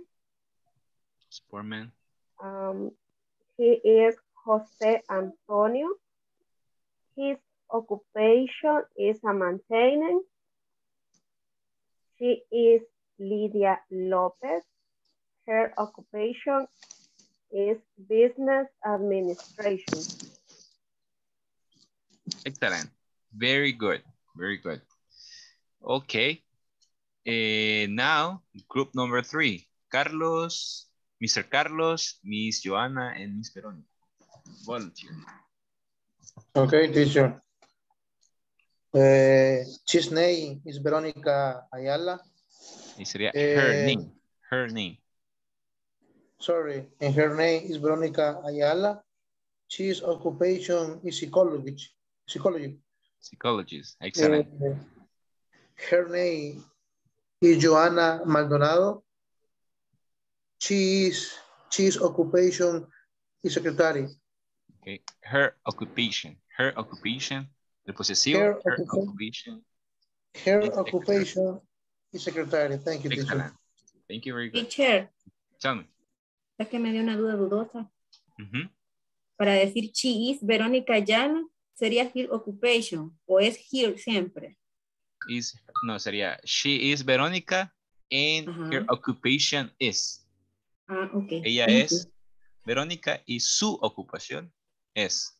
Sportman. Um, he is Jose Antonio. His occupation is a maintainer. She is Lidia Lopez. Her occupation is business administration. Excellent. Very good. Very good. Okay. Uh, now, group number three. Carlos, mister Carlos, miss Johanna, and miss Verónica. Volunteer. Okay, teacher. Uh, his name is Verónica Ayala. Sería her uh, name. Her name. Sorry. And her name is Verónica Ayala. His occupation is psychologist. Psychology. Psychologist, excellent. Uh, her name is Johanna Maldonado. She is, she's occupation is secretary. Okay, her occupation, her occupation, the possessive, her, her occupation. Her is occupation secretary. Is secretary. Thank you, excellent. Teacher. Thank you very good. Teacher. Tell me. Es que me dio una duda dudosa. Mm-hmm. Para decir she is Verónica Ayala. ¿Sería her occupation o es here siempre? Is, no, sería she is Verónica and uh-huh. her occupation is. Ah, ok. Ella thank es you. Verónica y su ocupación es.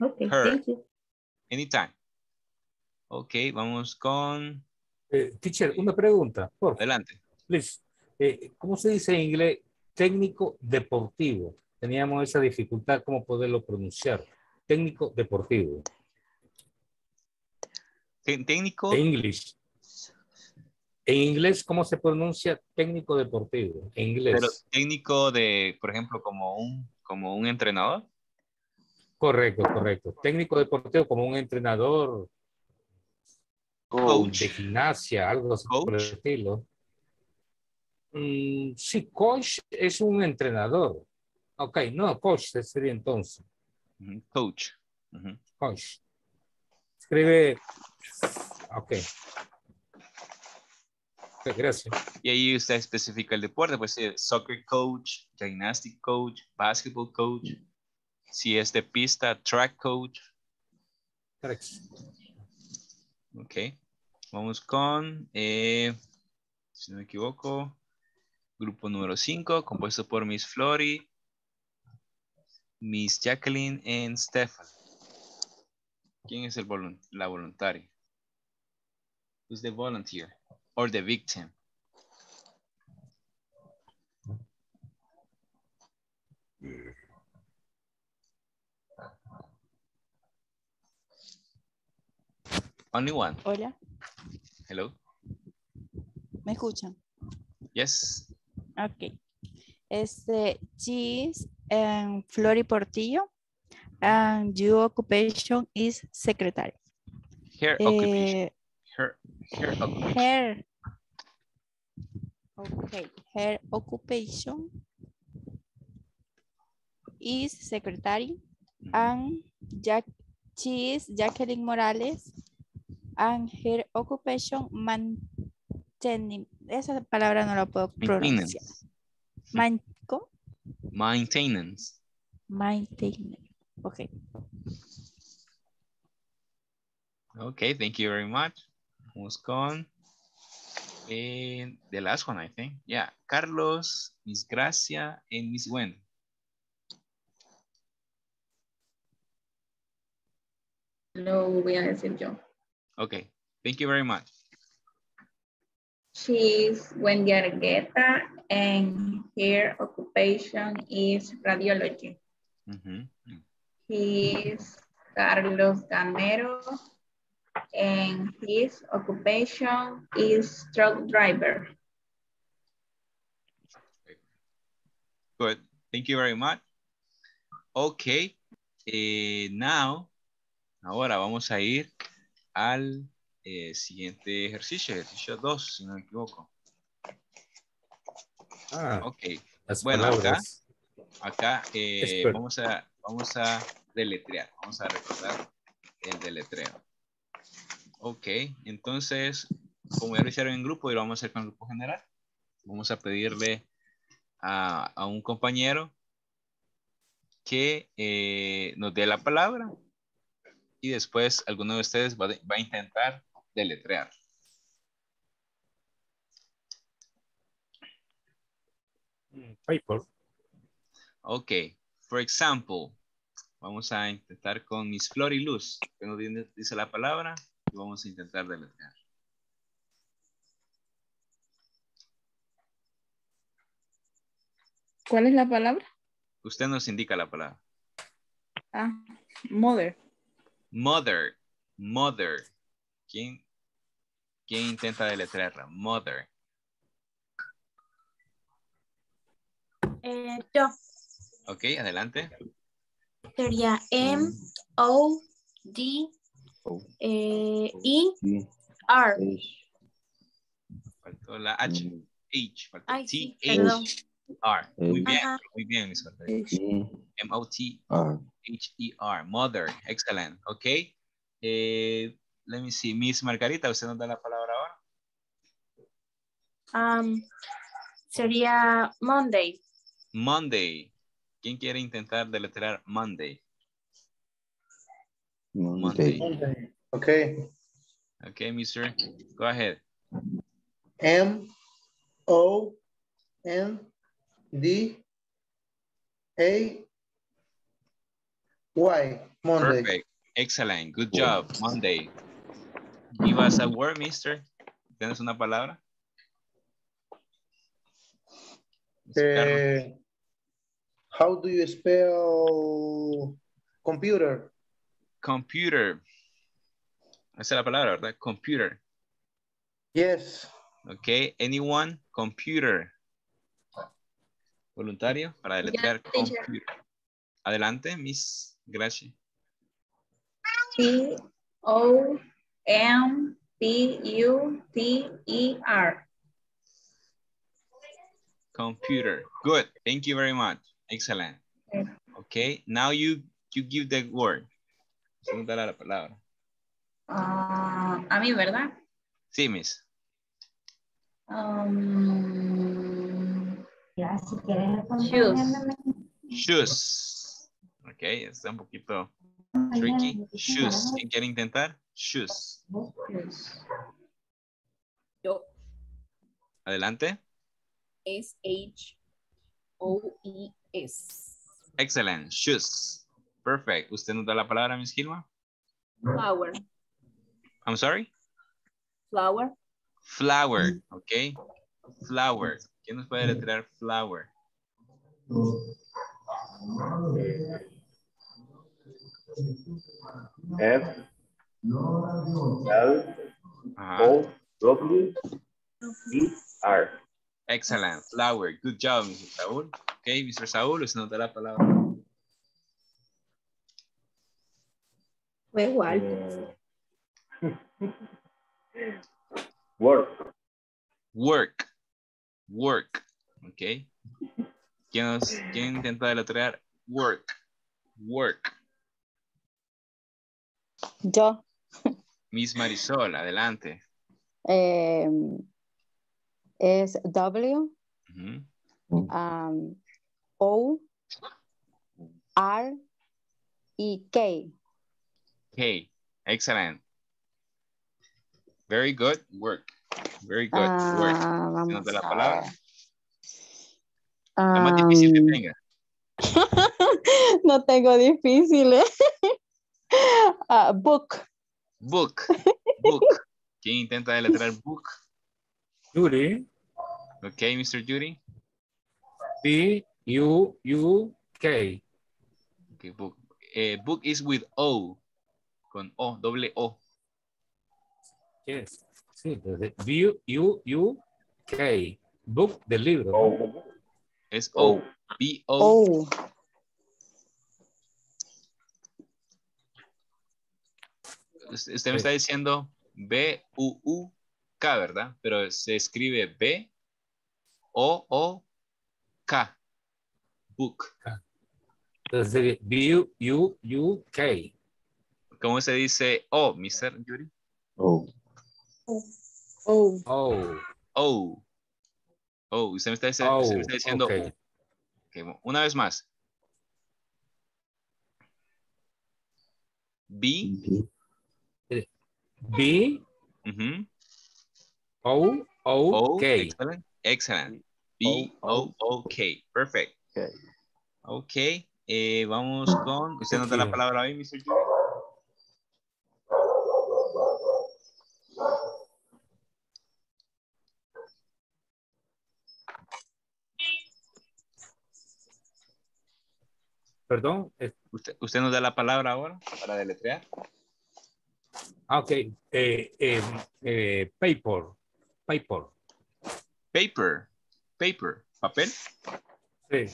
Ok, her. Thank you. Anytime. Ok, vamos con... Eh, teacher, una pregunta. Por adelante. Please. Eh, ¿Cómo se dice en inglés técnico deportivo? Teníamos esa dificultad, ¿cómo poderlo pronunciar? Técnico deportivo. Técnico. En inglés. En inglés, ¿cómo se pronuncia técnico deportivo? En inglés. Pero técnico de, por ejemplo, como un, como un entrenador. Correcto, correcto. Técnico deportivo como un entrenador. Coach. De gimnasia, algo así por el estilo. Mm, sí, coach es un entrenador. Ok, no, coach sería entonces. Coach. Uh-huh. Coach. Escribe. Ok. Okay, gracias. Y ahí usted especifica el deporte. Pues ser soccer coach, gymnastic coach, basketball coach. Si es de pista, track coach. Correcto. Ok. Vamos con, eh, si no me equivoco, grupo número cinco, compuesto por Miss Flori, miss Jacqueline and Stephanie. ¿Quién es el volunt la voluntaria? Who's the volunteer or the victim? Only one. Hola. Hello. ¿Me escuchan? Yes. Okay. Este, cheese. And Flor y Portillo, and your occupation is secretary. Her eh, occupation. Her, her occupation. Her, okay. Her occupation is secretary, mm-hmm. and Jack, she is Jacqueline Morales, and her occupation maintaining. Esa palabra no la puedo pronunciar. Maintenance. Maintenance. Maintenance. Maintenance. Okay. Okay, thank you very much. Vamos con and the last one, I think. Yeah, Carlos, Miss Gracia, and Miss Wendy. No, voy a decir yo. Okay, thank you very much. She's Wendy Argueta, and her occupation is radiology. Mm-hmm. He's Carlos Gamero, and his occupation is truck driver. Good, thank you very much. Okay, eh, now, ahora vamos a ir al eh, siguiente ejercicio, ejercicio dos, si no me equivoco. Ah, ok, bueno, palabras. acá, acá eh, vamos a, vamos a deletrear, vamos a recordar el deletreo. Ok, entonces, como ya lo hicieron en grupo y lo vamos a hacer con el grupo general, vamos a pedirle a, a un compañero que eh, nos dé la palabra y después alguno de ustedes va, de, va a intentar deletrear. Paper. Ok, for example, vamos a intentar con Miss Flor y Luz, que nos dice la palabra. Y vamos a intentar deletrear. ¿Cuál es la palabra? Usted nos indica la palabra. Ah, mother. Mother. Mother. ¿Quién, quién intenta deletrearla? Mother. Eh, yo. Ok, adelante. Sería M O D. Eh, I, R. Faltó la H. H. Faltó T, sí, H, R. Muy bien, Ajá. muy bien, mis M O T H E R. Mother. Excellent. Ok. Eh, let me see. Miss Margarita, ¿usted nos da la palabra ahora? Um, sería Monday. Monday. ¿Quién quiere intentar deletrear Monday? Monday. Monday. Okay. Okay, mister. Go ahead. M O N D A Y. Monday. Perfect. Excellent. Good job. Monday. Give us a word, mister. ¿Tienes una palabra? Uh, how do you spell computer? Computer. Esa es la palabra, ¿verdad? Computer. Yes. Ok. Anyone? Computer. Voluntario para deletrear yeah, computer. Adelante, Miss Gracie. C O M P U T E R. Computer. Good. Thank you very much. Excellent. Okay. Now you, you give the word. Preguntará la palabra. Uh, a mí, ¿verdad? Sí, Miss. Um, ya, si quieres ponerme. Shoes. Ok, está un poquito tricky. Shoes. ¿Quién quiere intentar? Shoes. Yo. Adelante. S H O E S. Excellent. Shoes. Perfect. ¿Usted nos da la palabra, Miss Gilma? Flower. I'm sorry? Flower. Flower, ok. Flower. ¿Quién nos puede deletrear flower? F. L. O. W. E. R. Excellent. Flower. Good job, mister Saúl. Ok, mister Saúl, ¿usted nos da la palabra? Igual. Work. Work. Work. Ok. ¿Quién, nos, quién intenta deletrear? Work. Work. Yo. Miss Marisol, adelante. Eh, es W. Uh-huh. um, O. R y K. K. Excellent. Very good work. Very good uh, work. Vamos a la palabra. Um, lo más difícil que tenga. No tengo difícil, ¿eh? Uh, book. Book. Book. ¿Quién intenta deletrear book? Yuri. Ok, mister Yuri. B U U K. Okay, book. Eh, book is with O. Con O, doble O. Yes. Sí, B U U K. Book de libro. O. Es O. B O. O. Usted me está diciendo B U U K, ¿verdad? Pero se escribe B O O K. Book. Entonces, B U U K. ¿Cómo se dice O, mister Yuri? O. O. O. O. O. Usted me está diciendo, usted me está diciendo okay. Okay, una vez más. B. B, mm-hmm. O, O, O, K. Excellent. Excellent. B, O, O, K. Perfect. Ok. okay. Eh, vamos con... ¿Usted nota la palabra ahí, mister Jimmy? Perdón. ¿Usted, usted nos da la palabra ahora para deletrear? Ok, eh, eh, eh, paper, paper. Paper, paper, papel. Sí.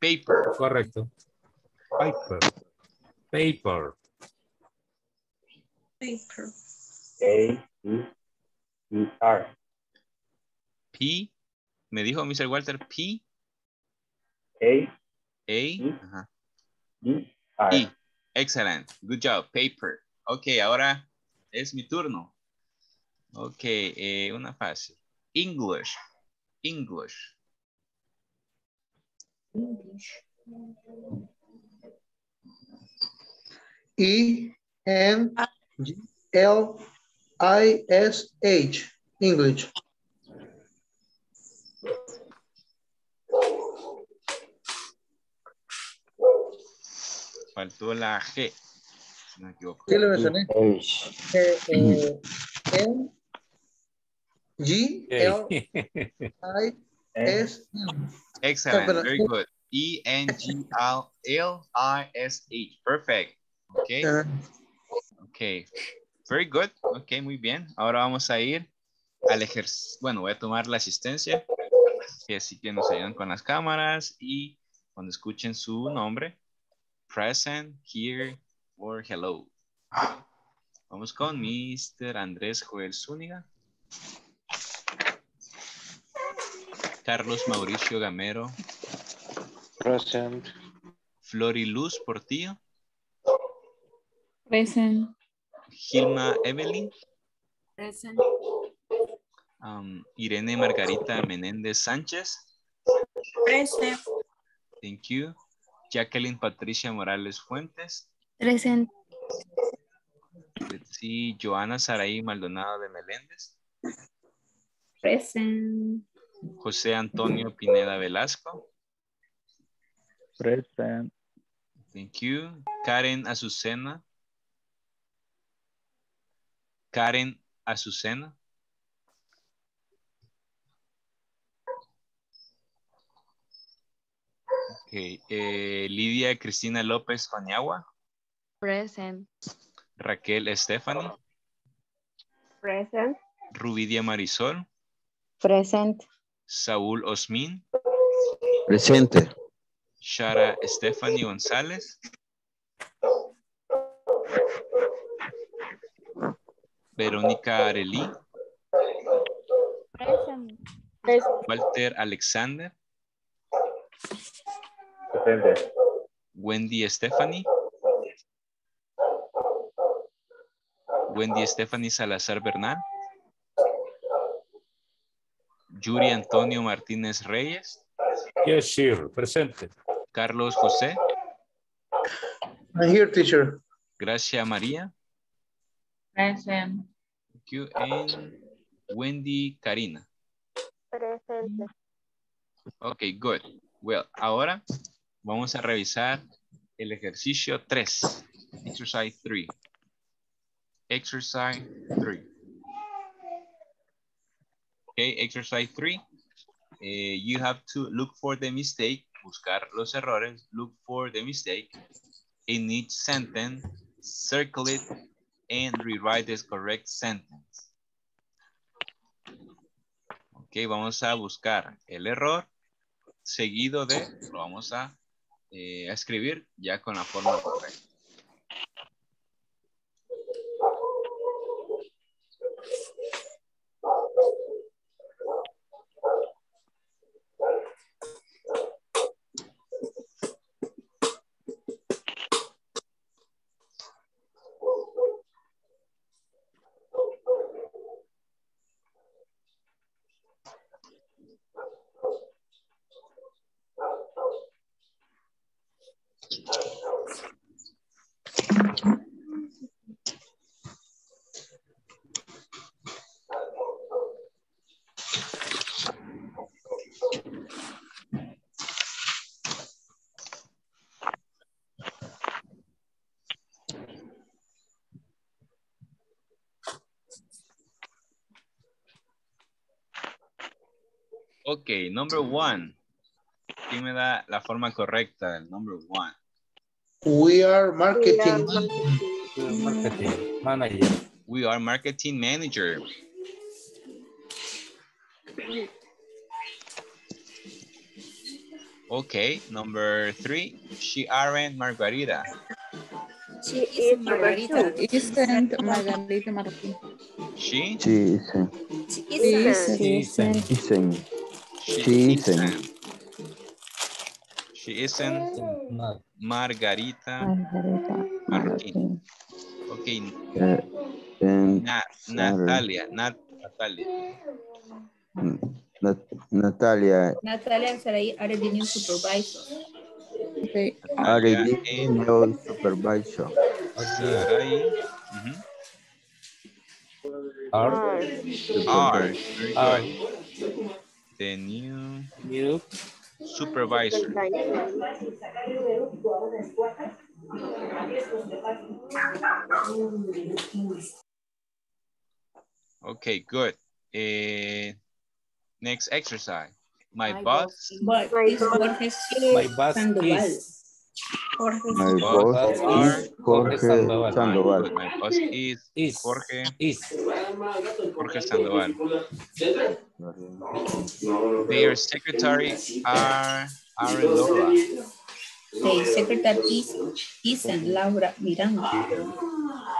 Paper. Correcto. Paper. Paper. Paper. A P E R. P, me dijo mister Walter, P. A. A. Ajá. E. Excellent. Good job. Paper. Ok, ahora es mi turno. Ok, eh, una fácil. English. English. English. E N G L I S H. English. Faltó la G. No me equivoco. ¿Qué le mencioné? N G L I S N. Excellent. Very good. E N G L I S H. Perfect. Okay. Okay. Very good. Okay, muy bien. Ahora vamos a ir al ejercicio. Bueno, voy a tomar la asistencia. Así que nos ayudan con las cámaras y cuando escuchen su nombre. Present, here, or hello. Vamos con mister Andrés Joel Zúñiga. Carlos Mauricio Gamero. Present. Flor y Luz Portillo. Present. Gilma Evelyn. Present. Um, Irene Margarita Menéndez Sánchez. Present. Thank you. Jacqueline Patricia Morales Fuentes. Present. Sí, Johanna Saraí Maldonado de Meléndez. Present. José Antonio Pineda Velasco. Present. Thank you. Karen Azucena. Karen Azucena. Okay. Eh, Lidia Cristina López Paniagua. Present. Raquel Estefani. Present. Rubidia Marisol. Present. Saúl Osmín. Presente. Shara Stephanie González. Verónica Arely. Present. Present. Walter Alexander. Presente. Wendy Estefany. Wendy Estefany Salazar Bernal. Yuri Antonio Martínez Reyes. Yes, sir. Presente. Carlos José I'm here, teacher. Gracias, María. Present. Thank you. And Wendy Karina. Presente. Ok, good. Well, ahora vamos a revisar el ejercicio tres. Exercise three. Exercise three. Okay, exercise three. Eh, you have to look for the mistake. Buscar los errores. Look for the mistake. In each sentence, circle it and rewrite the correct sentence. Ok, vamos a buscar el error seguido de, lo vamos a, eh, a escribir ya con la forma correcta. Ok, number one. ¿Quién me da la forma correcta del number one? We are marketing. We are marketing manager. We are marketing manager. Ok, number three. She aren't Margarita. She is Margarita. She isn't Margarita Martín. She? She isn't. She isn't. She isn't. She isn't. She isn't. She isn't Margarita. Margarita. Martín. Okay. Uh, and Na Natalia. Nat Natalia. Nat Natalia. Natalia and Sarai are the new supervisor. Okay. Are the new supervisor. Sarai. Mm-hmm. Are. Are. Are. The new, new supervisor. Okay, good. Uh, next exercise. My, my boss. boss. My boss is. My boss is. My boss is Jorge Sandoval. My boss is, is. Jorge is. Jorge Sandoval. Their secretary are, are Laura. Their secretary is, isn't Laura Miranda.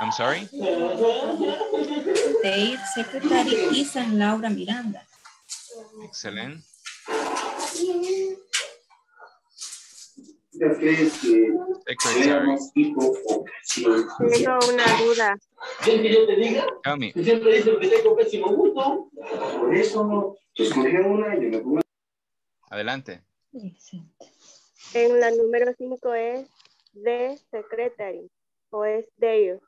I'm sorry? Their secretary isn't Laura Miranda. Excellent. Secretary. Tengo una duda. Tell me. Adelante. En la número cinco es de secretary o es de ellos,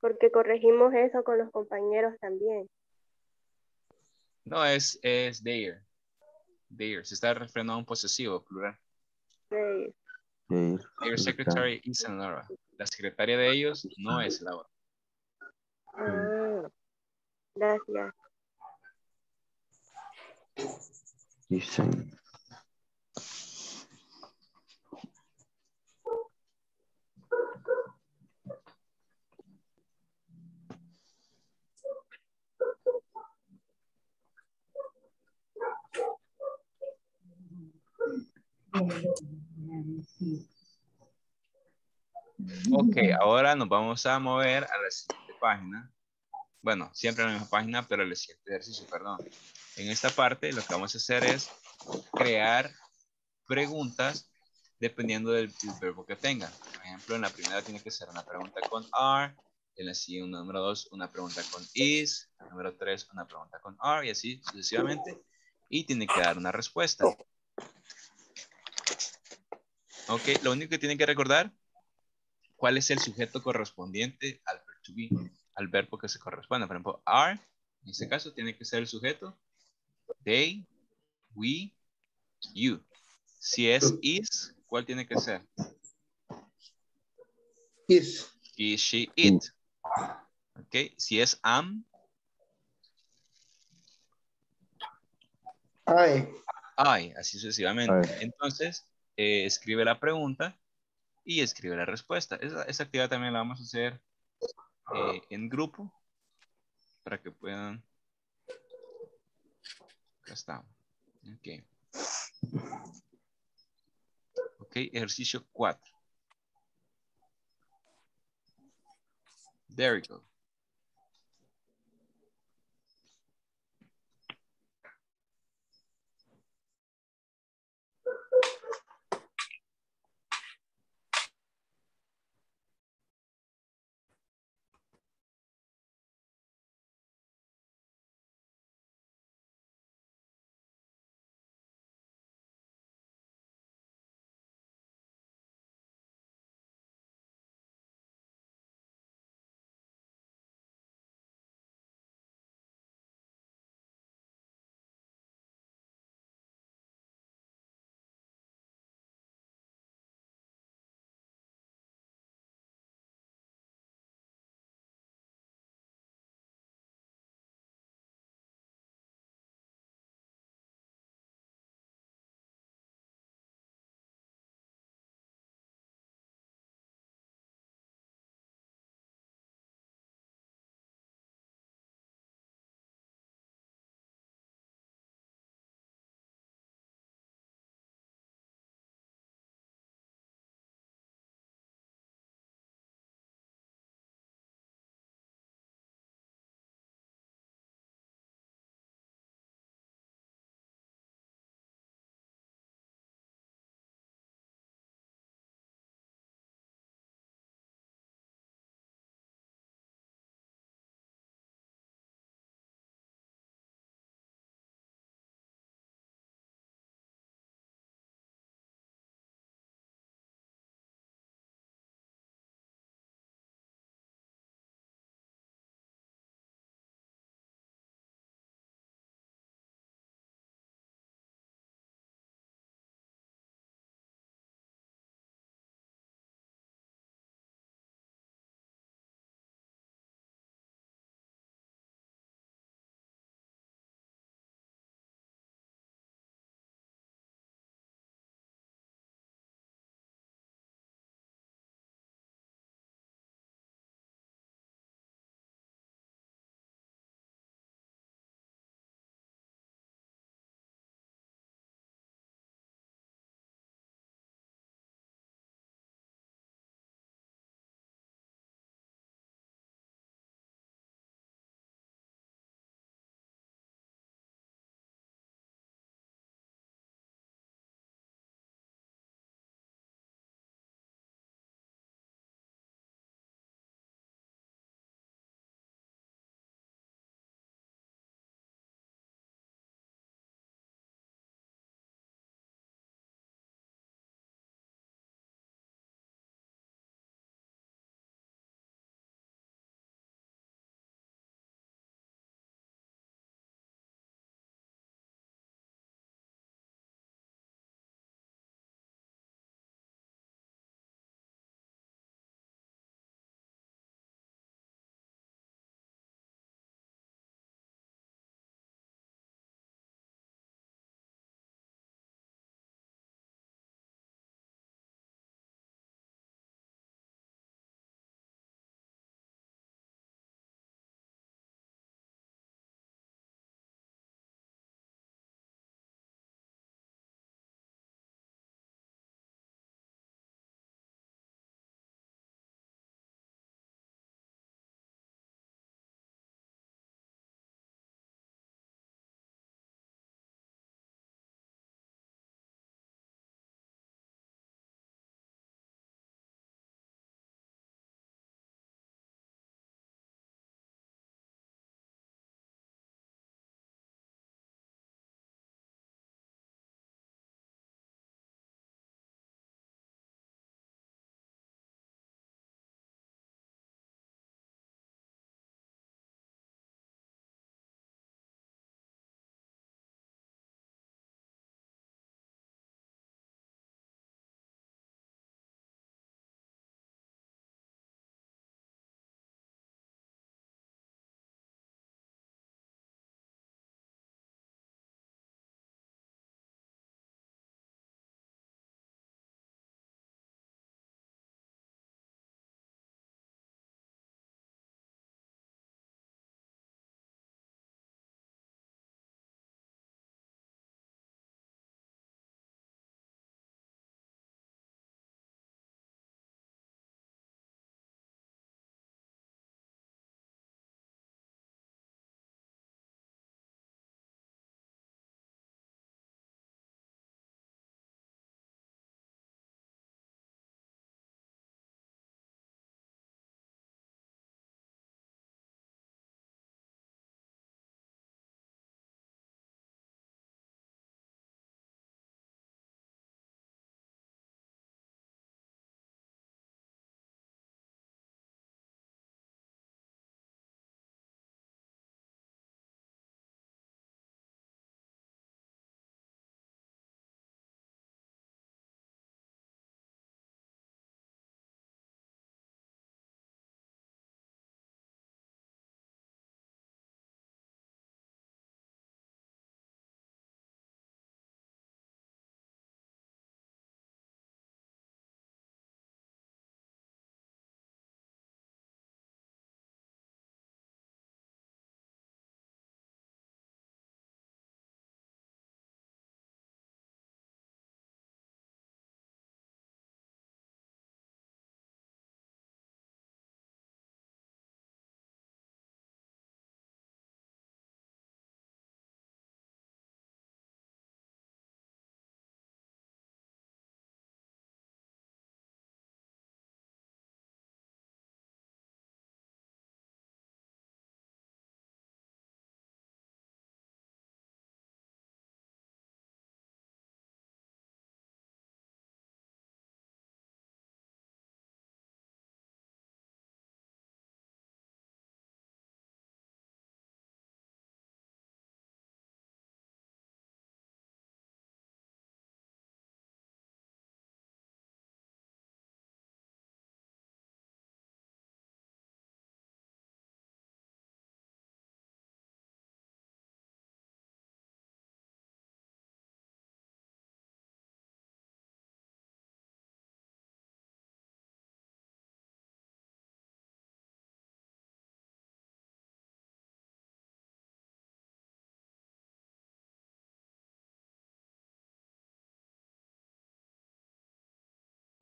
porque corregimos eso con los compañeros también. No, es, es their. Their. Se está refiriendo a un posesivo plural. Their sí. Secretary isn't Laura. La secretaria de ellos no es Laura. Ah, gracias. Isn't. Ok, ahora nos vamos a mover a la siguiente página. Bueno, siempre a la misma página, pero el siguiente ejercicio, perdón. En esta parte lo que vamos a hacer es crear preguntas dependiendo del verbo que tenga. Por ejemplo, en la primera tiene que ser una pregunta con are, en la siguiente, número dos, una pregunta con is, número tres, una pregunta con are, y así sucesivamente. Y tiene que dar una respuesta. Ok, lo único que tienen que recordar cuál es el sujeto correspondiente al verbo to be, al verbo que se corresponda. Por ejemplo, are, en este caso, tiene que ser el sujeto. They, we, you. Si es is, ¿cuál tiene que ser? Is. Is, she, it. Ok. Si es am. I. I, así sucesivamente. I. Entonces, eh, escribe la pregunta y escribe la respuesta. Esa, esa actividad también la vamos a hacer eh, en grupo para que puedan... Acá está. Ok. Ok, ejercicio cuatro. There we go.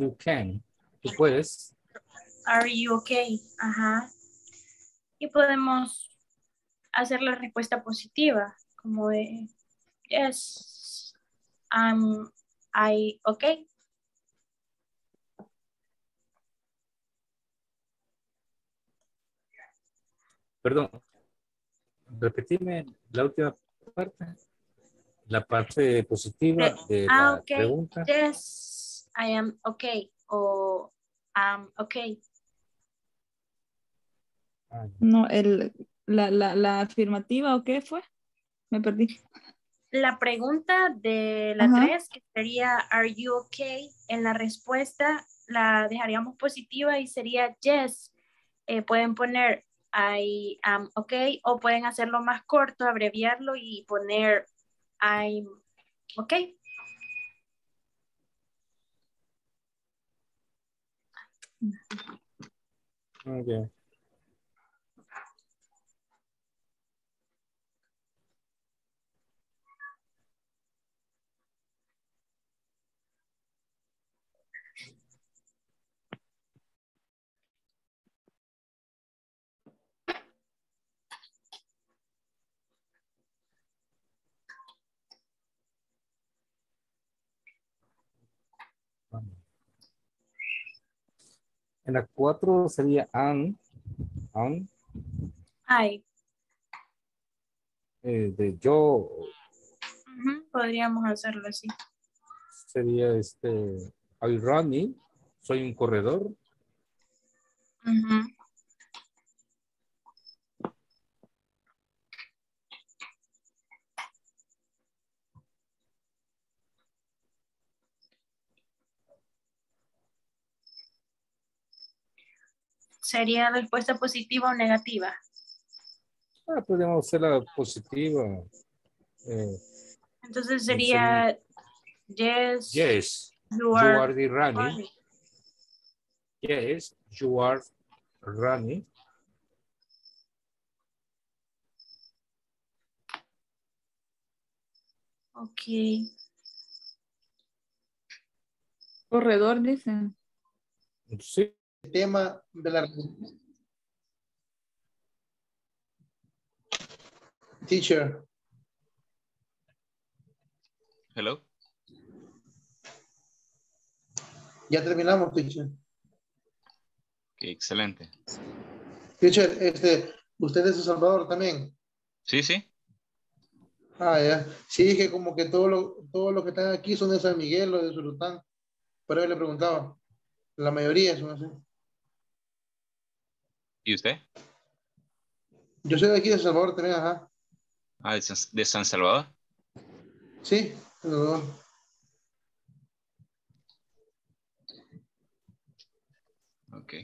You can. Tú puedes. Are you okay? Ajá. Y podemos hacer la respuesta positiva, como de, yes, I'm, I, okay. Perdón, repetime la última parte, la parte positiva de ah, la okay. pregunta. Yes, I am okay, o I'm okay. No, el, la, la, la afirmativa, ¿o qué fue? Me perdí. La pregunta de la tres, que sería, ¿are you okay? En la respuesta la dejaríamos positiva y sería, yes. Eh, pueden poner, I am okay, o pueden hacerlo más corto, abreviarlo y poner, I'm okay. Okay. En la cuatro sería an, an. I. Eh, de yo. Uh-huh. Podríamos hacerlo así. Sería este, I running, soy un corredor. Uh-huh. ¿Sería respuesta positiva o negativa? Ah, podemos hacer la positiva. Eh, Entonces sería, sería yes, yes, you are, you are the running. running. Yes, you are running. Ok. Corredor, dicen. Sí. Tema de la teacher. Hello. Ya terminamos, teacher. Okay, excelente. Teacher, este, ¿usted es de Salvador también? Sí, sí. Ah, ya. Sí, es que como que todos los todo lo que están aquí son de San Miguel o de Zulután. Pero yo le preguntaba. La mayoría son así. ¿Y usted? Yo soy de aquí de San Salvador también, ajá. Ah, ¿de San Salvador? Sí, San Salvador. Ok.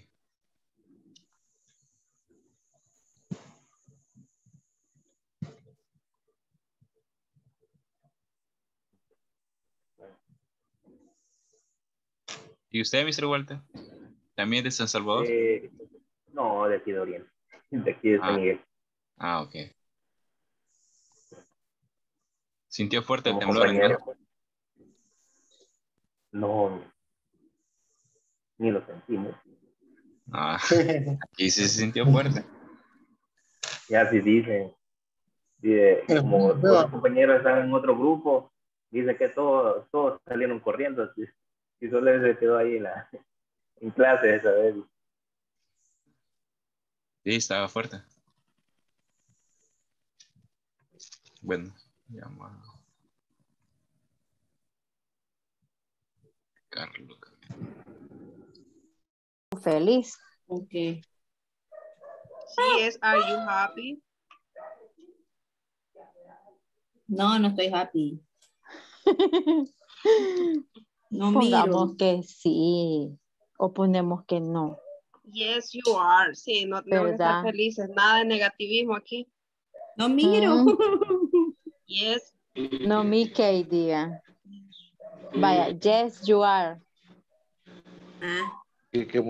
¿Y usted, mister Walter? ¿También de San Salvador? Eh... No, de aquí de Oriente, de aquí de San ah. Miguel. Ah, ok. ¿Sintió fuerte Como el temblor? Compañero. No, ni lo sentimos. Ah, aquí sí se sintió fuerte. Ya sí dicen. Dice, como los compañeros están en otro grupo, dice que todos, todos salieron corriendo. Así, y solo se quedó ahí en, la, en clase esa vez. Sí, estaba fuerte. Bueno, llamado Carlos. Feliz. Ok. He is, are you happy? No, no estoy happy. No pongamos miro. Que sí, o ponemos que no. Yes, you are. Sí, no tenemos que estar felices. Nada de negativismo aquí. No miro. Mm. Yes. No, Mickey, diga. Vaya, yes, you are. Ah. Y que,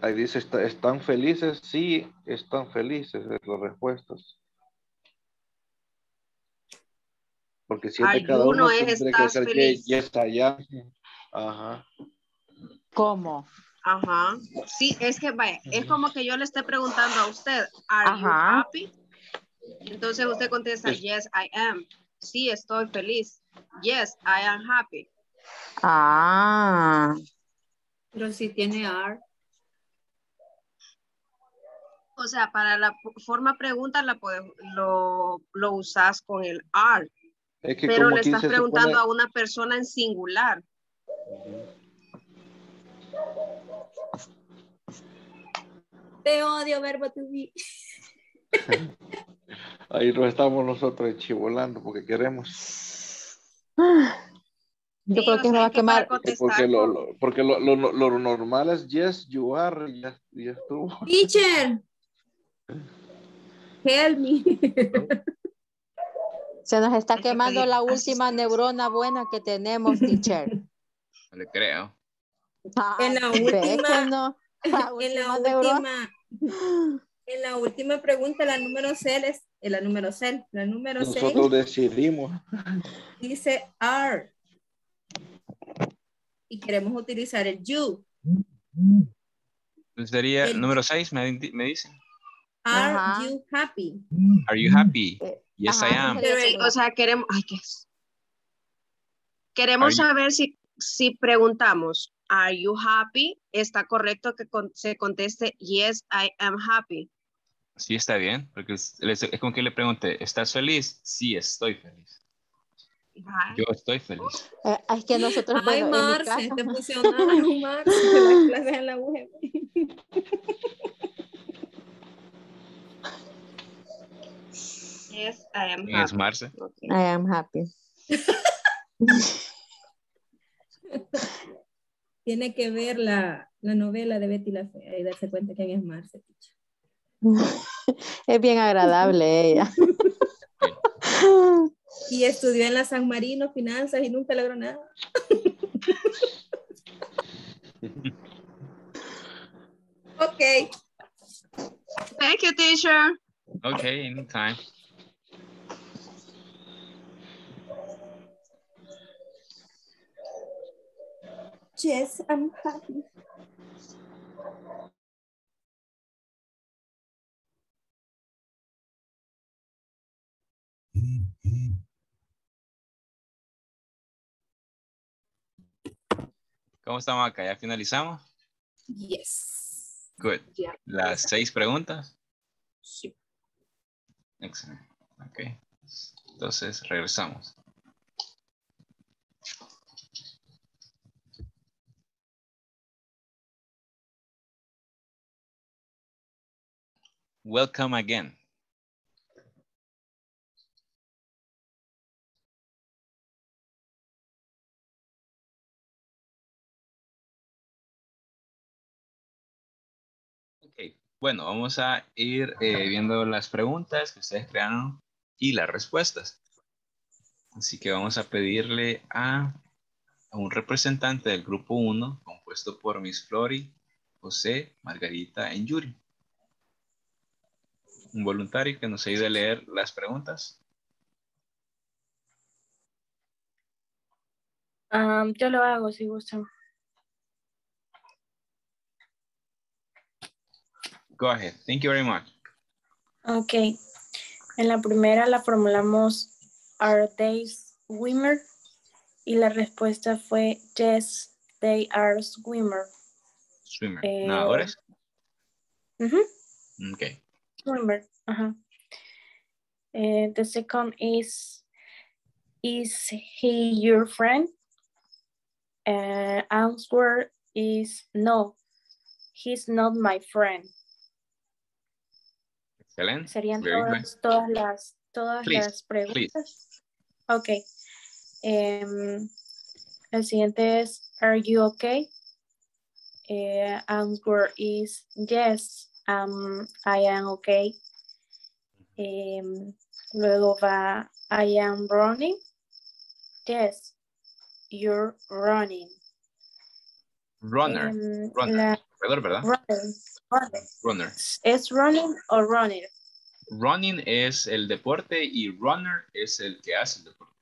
ahí dice, ¿están felices? Sí, están felices es las respuestas. Porque siempre Ay, cada uno, uno es, tiene que hacer feliz. Que yes, allá. Ajá. ¿Cómo? Ajá. Sí, es que vaya, es como que yo le esté preguntando a usted, ¿are Ajá. you happy? Entonces usted contesta, yes, I am. Sí, estoy feliz. Yes, I am happy. Ah. Pero si tiene are. O sea, para la forma pregunta la puedes, lo, lo usas con el are. Es que pero le estás preguntando supone... a una persona en singular. Te odio, verbo to be. Ahí lo estamos nosotros chivolando porque queremos. Yo sí, creo que nos va a quemar. Porque, lo, lo, porque lo, lo, lo, lo normal es yes, you are, ya, ya estuvo. Teacher. Help me. Se nos está quemando la última neurona buena que tenemos, teacher. No le creo. Ah, en la última, no, la última, en la última, en la última pregunta, la número C es, la número C, la número Nosotros seis, decidimos. Dice are. Y queremos utilizar el you. Sería el número seis, me, me dicen. Are Ajá. you happy? Are you happy? Yes, Ajá, I am. Pero, o sea, queremos, ay, ¿qué es? Queremos saber si, si preguntamos, ¿are you happy? ¿Está correcto que con, se conteste, yes, I am happy? Sí, está bien, porque es, es, es como que le pregunté, ¿estás feliz? Sí, estoy feliz. Ajá. Yo estoy feliz. Eh, es que nosotros... Ay, bueno, Marce, te pusieron Marce, las clases en la U G M. Yes, I am happy. Es Marce. Okay. I am happy. Tiene que ver la, la novela de Betty la Fea y darse cuenta quién es Marce. Es bien agradable ella. Y estudió en la San Marino finanzas y nunca logró nada. Ok. Thank you, teacher. Okay, anytime. Yes, I'm happy. ¿Cómo estamos acá? ¿Ya finalizamos? Yes. Good. Yeah. Las seis preguntas. Sí. Excelente. Ok. Entonces, regresamos. Welcome again. Bueno, vamos a ir eh, viendo las preguntas que ustedes crearon y las respuestas. Así que vamos a pedirle a, a un representante del grupo uno, compuesto por Miss Flori, José, Margarita y Yuri. Un voluntario que nos ayude a leer las preguntas. Um, yo lo hago si gustan. Go ahead. Thank you very much. Okay. En la primera la formulamos are they swimmer? Y la respuesta fue yes, they are swimmer. Swimmer. Eh, ¿No ahora es? Uh-huh. Okay. Swimmer. Uh-huh. Uh, the second is is he your friend? Uh, answer is no. He's not my friend. Excelente. Serían todas, todas las todas please, las preguntas. Please. Ok. Um, el siguiente es are you okay? Uh, answer is yes, um, I am okay. Um, luego va I am running. Yes, you're running. Runner. Um, runner. La, Corredor, ¿verdad? Runner. Runner. Runner. ¿Es running o runner? Running es el deporte y runner es el que hace el deporte.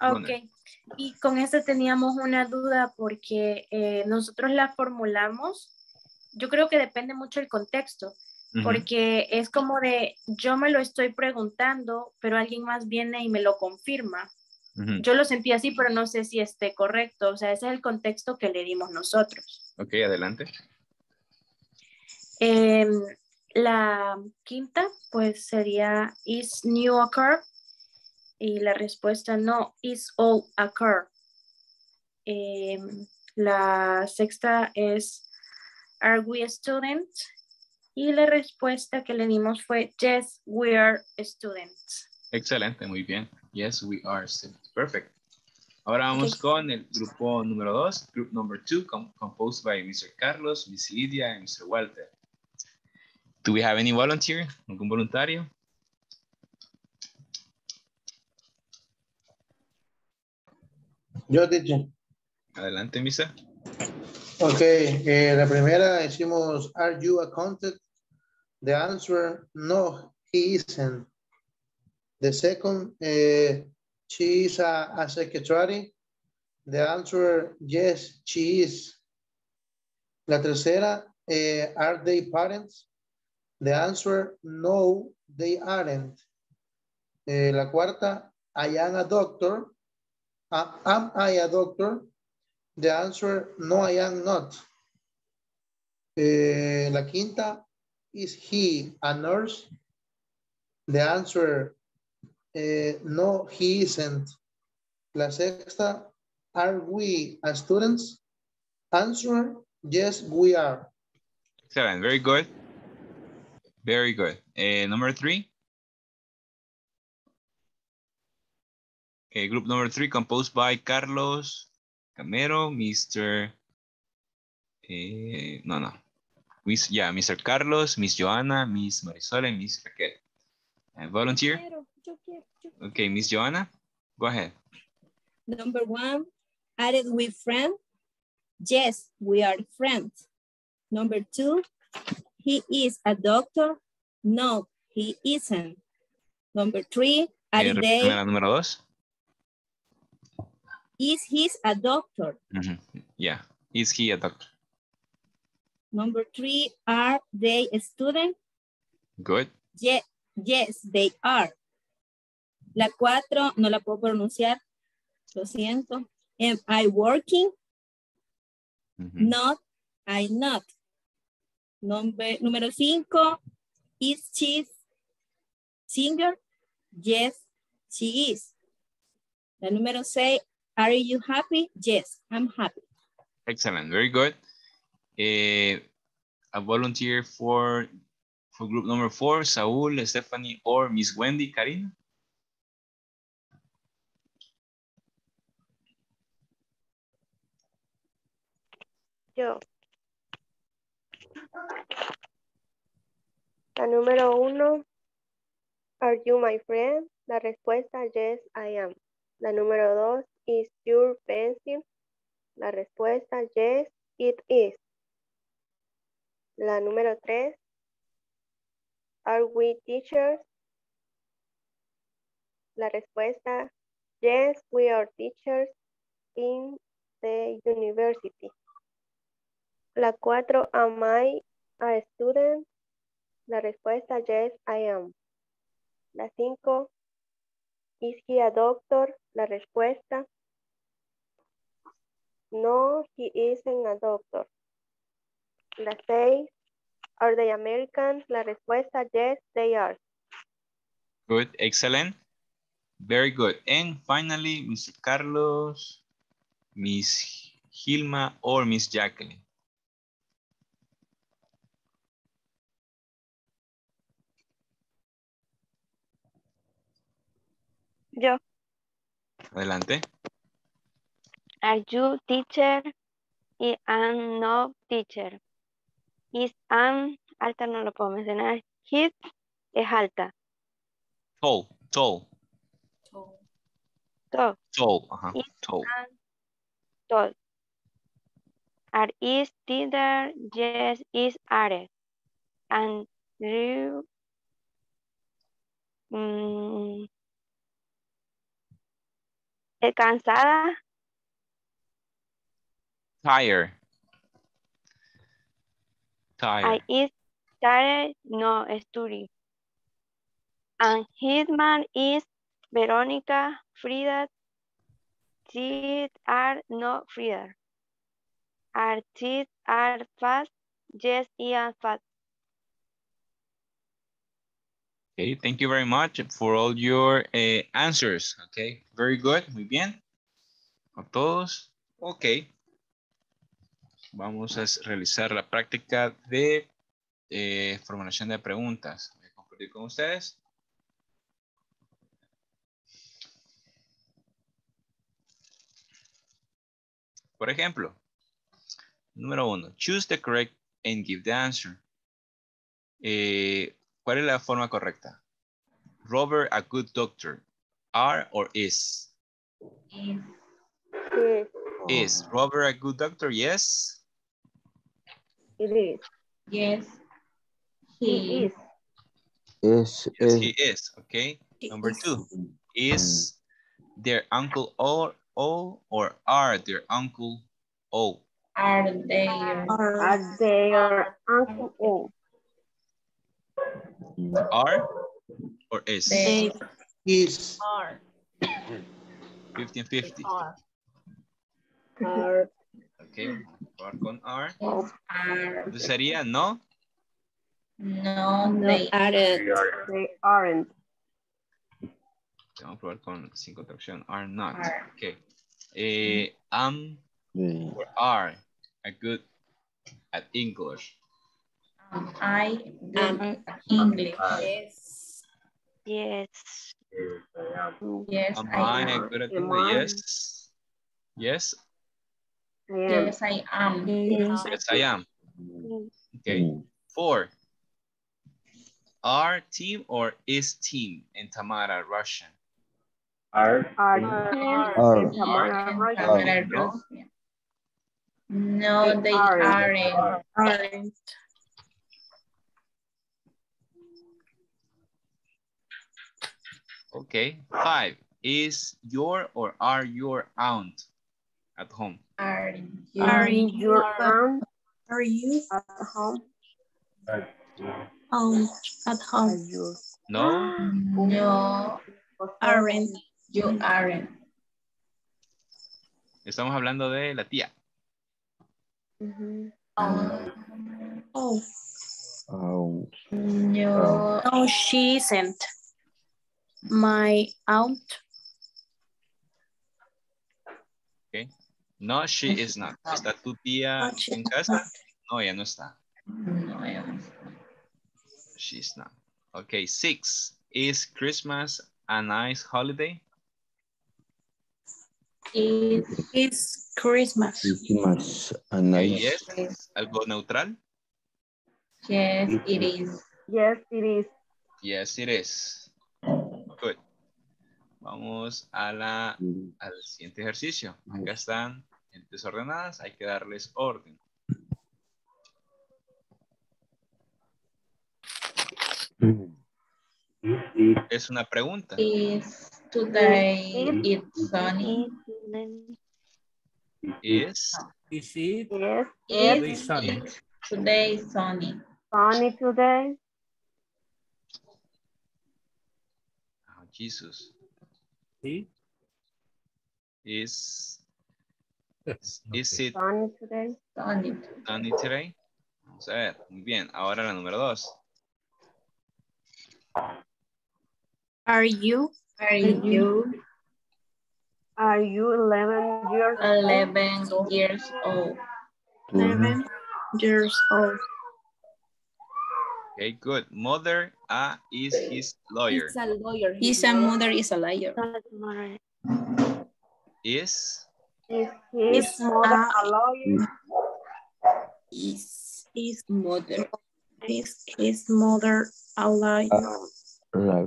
Runner. Ok. Y con este teníamos una duda porque eh, nosotros la formulamos. Yo creo que depende mucho el contexto, uh-huh. porque es como de, yo me lo estoy preguntando, pero alguien más viene y me lo confirma. Uh-huh. Yo lo sentí así, pero no sé si esté correcto. O sea, ese es el contexto que le dimos nosotros. Ok, adelante. Eh, la quinta, pues sería, is new occur? Y la respuesta no, is all occur. Eh, la sexta es, are we students? Y la respuesta que le dimos fue, yes, we are students. Excelente, muy bien. Yes, we are students. Perfect. Ahora vamos okay. con el grupo número dos, group number two, com composed by mister Carlos, miss Lidia, and mister Walter. Do we have any volunteer? ¿Algún voluntario? Yo, teacher. Adelante, Misa. Ok, eh, la primera decimos, are you accounted? The answer, no, he isn't. The second, eh, she is a, a secretary. The answer, yes, she is. La tercera, eh, are they parents? The answer, no, they aren't. Eh, la cuarta, I am a doctor. Uh, am I a doctor? The answer, no, I am not. Eh, la quinta, is he a nurse? The answer, eh, no, he isn't. La sexta, are we a students? Answer, yes, we are. Excellent, very good. Very good. Uh, number three. Okay, group number three composed by Carlos Gamero, mister Uh, no, no. Miss, yeah, mister Carlos, Miss Johanna, Miss Marisol, and Miss Raquel. Uh, volunteer? Yo quiero, yo quiero, yo quiero. Okay, Miss Johanna, go ahead. Number one, are we friends? Yes, we are friends. Number two, he is a doctor. No, he isn't. Number three, are eh, they... La número dos. Is he a doctor? Mm-hmm. Yeah, is he a doctor? Number three, are they a student? Good. Ye yes, they are. La cuatro, no la puedo pronunciar. Lo siento. Am I working? Mm-hmm. No, I'm not. Number, número cinco, is she singer? Yes, she is. La número seis, are you happy? Yes, I'm happy. Excellent, very good. Eh, a volunteer for, for group number four, Saúl, Stephanie, or Miss Wendy, Karina? Yo. La número uno, are you my friend? La respuesta, yes, I am. La número dos, is your pencil? La respuesta, yes, it is. La número tres, are we teachers? La respuesta, yes, we are teachers in the university. La cuatro, am I a student? La respuesta, yes, I am. La cinco, is he a doctor? La respuesta, no, he isn't a doctor. La seis, are they Americans? La respuesta, yes, they are. Good, excellent. Very good. And finally, mister Carlos, Miss Gilma, or Miss Jacqueline. Yo. Adelante. Are you teacher? I am no teacher. Is am, alta no lo puedo mencionar. His es alta. Tall, tall. Tall. Tall. Tall, ajá. Tall. Tall. Are is teacher? Yes, is are. And you... Mm, Eh, cansada. Tired. Tired. I is tired, no, study. And his man is Verónica, Frida, these are no Frida. Are these are fast? Yes, Ian fast. Okay, thank you very much for all your uh, answers. Okay, very good, muy bien. A todos. Okay. Vamos a realizar la práctica de eh, formulación de preguntas. Voy a compartir con ustedes. Por ejemplo, número uno, choose the correct and give the answer. Eh, ¿Cuál es la forma correcta? Robert, a good doctor. Are or is? Is. Is, is. Robert a good doctor? Yes. It is. Yes. He is. Is. Yes, he is. Okay. Number two, is their uncle or O or are their uncle O? Are they or are they or uncle O? Are or is? They is. Are. fifteen fifty. Are. Are. Okay. Are con are. Are. ¿Sería no? No, no they aren't. They aren't. Vamos a probar con sin contracción. Are not. Are. Okay. Eh, am mm. or are a good at English. Um, I am English. Yes. Yes. Yes. Am I, I am. good at English? Yes. Yes. Yes, I am. Yes, yes I am. Okay. Mm. Four. Are team or is team in Tamara Russian? Are. Are. Are. Are. Are. No. no, they aren't. aren't. Okay. Five. Is your or are your aunt at home? Are you, are your aunt? Are you at home? Are you aunt at home? No. No. Aren't. You aren't. Estamos hablando de la tía. Mm-hmm. Oh. Oh. Oh. No. No, she isn't. My aunt. Okay. No, she is not. ¿Está tu tía no, en casa? No, ella no está. No, ella no está. She's not. Okay, six. Is Christmas a nice holiday? It is Christmas. Christmas a nice. Yes, yes. ¿Algo neutral? Yes, it is. Yes, it is. Yes, it is. Good. Vamos a la, al siguiente ejercicio. Acá están desordenadas, hay que darles orden. Es una pregunta. Is today it sunny? Is is it is sunny? Today sunny. Sunny today. Oh, Jesus. ¿Sí? Is is it sunny today? Sunny. Sunny today. Vamos a ver. Muy bien. Ahora la número dos. Are you? Are you? Are you eleven years old? Eleven years old. Eleven years old. Okay, good. Mother uh, is his lawyer. He's a lawyer. He's a mother is a lawyer. Is? Is his mother a lawyer? Is his mother? Is his mother a lawyer? Uh,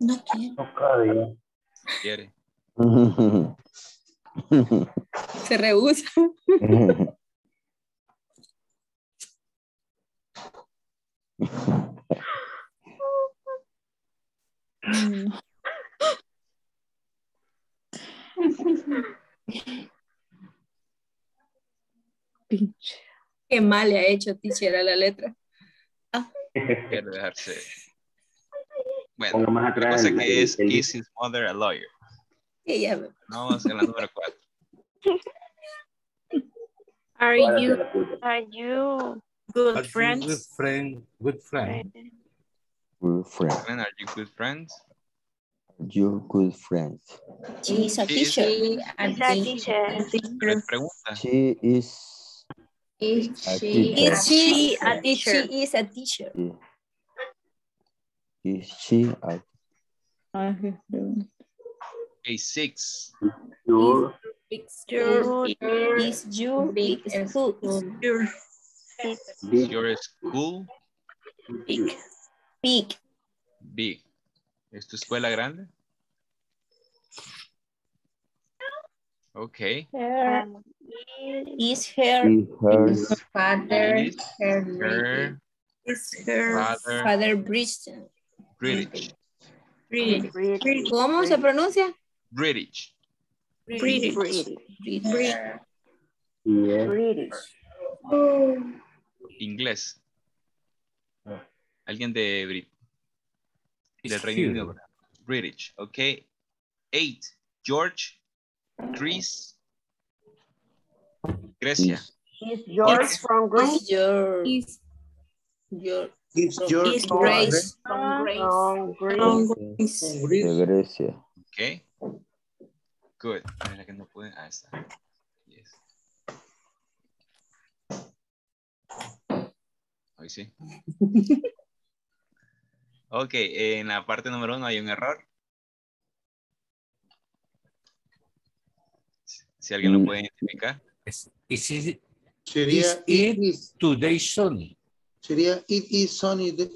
No quiere. No quiere. Se rehúsa. No. Pinche. Qué mal le ha hecho, teacher, a la letra. Ah. Quiero dejarse. Bueno, la cosa que el, es el... Is his mother a lawyer? Ella. Me... No, es la número cuatro. Are you, are you good are friends? You good friend, good friend. Good friend. Are you good friends? Are you good friends? She is a teacher. She is a teacher. She is a teacher. She is a teacher. Is she a A six. Your is your big school. Is your school? Big. Big. Big. ¿Es tu escuela grande? Okay. Her, is her, is her father is her, her, is her father, father British? British. British. British. ¿Cómo se pronuncia? British. British. British. British. Yeah. British. Oh. Inglés. Alguien de Brit. Del Reino Unido. British. Okay. Eight. George. Chris. Grecia. Is George from Greece? Is George. Is George from Greece? De Grecia. Okay. Good. A ver, que no pueden. Ah, está. Yes. Ahí sí. Ok, en la parte número uno hay un error. Si alguien lo puede identificar. Is, is it, sería is it, is today sunny. Sería it is sunny. De...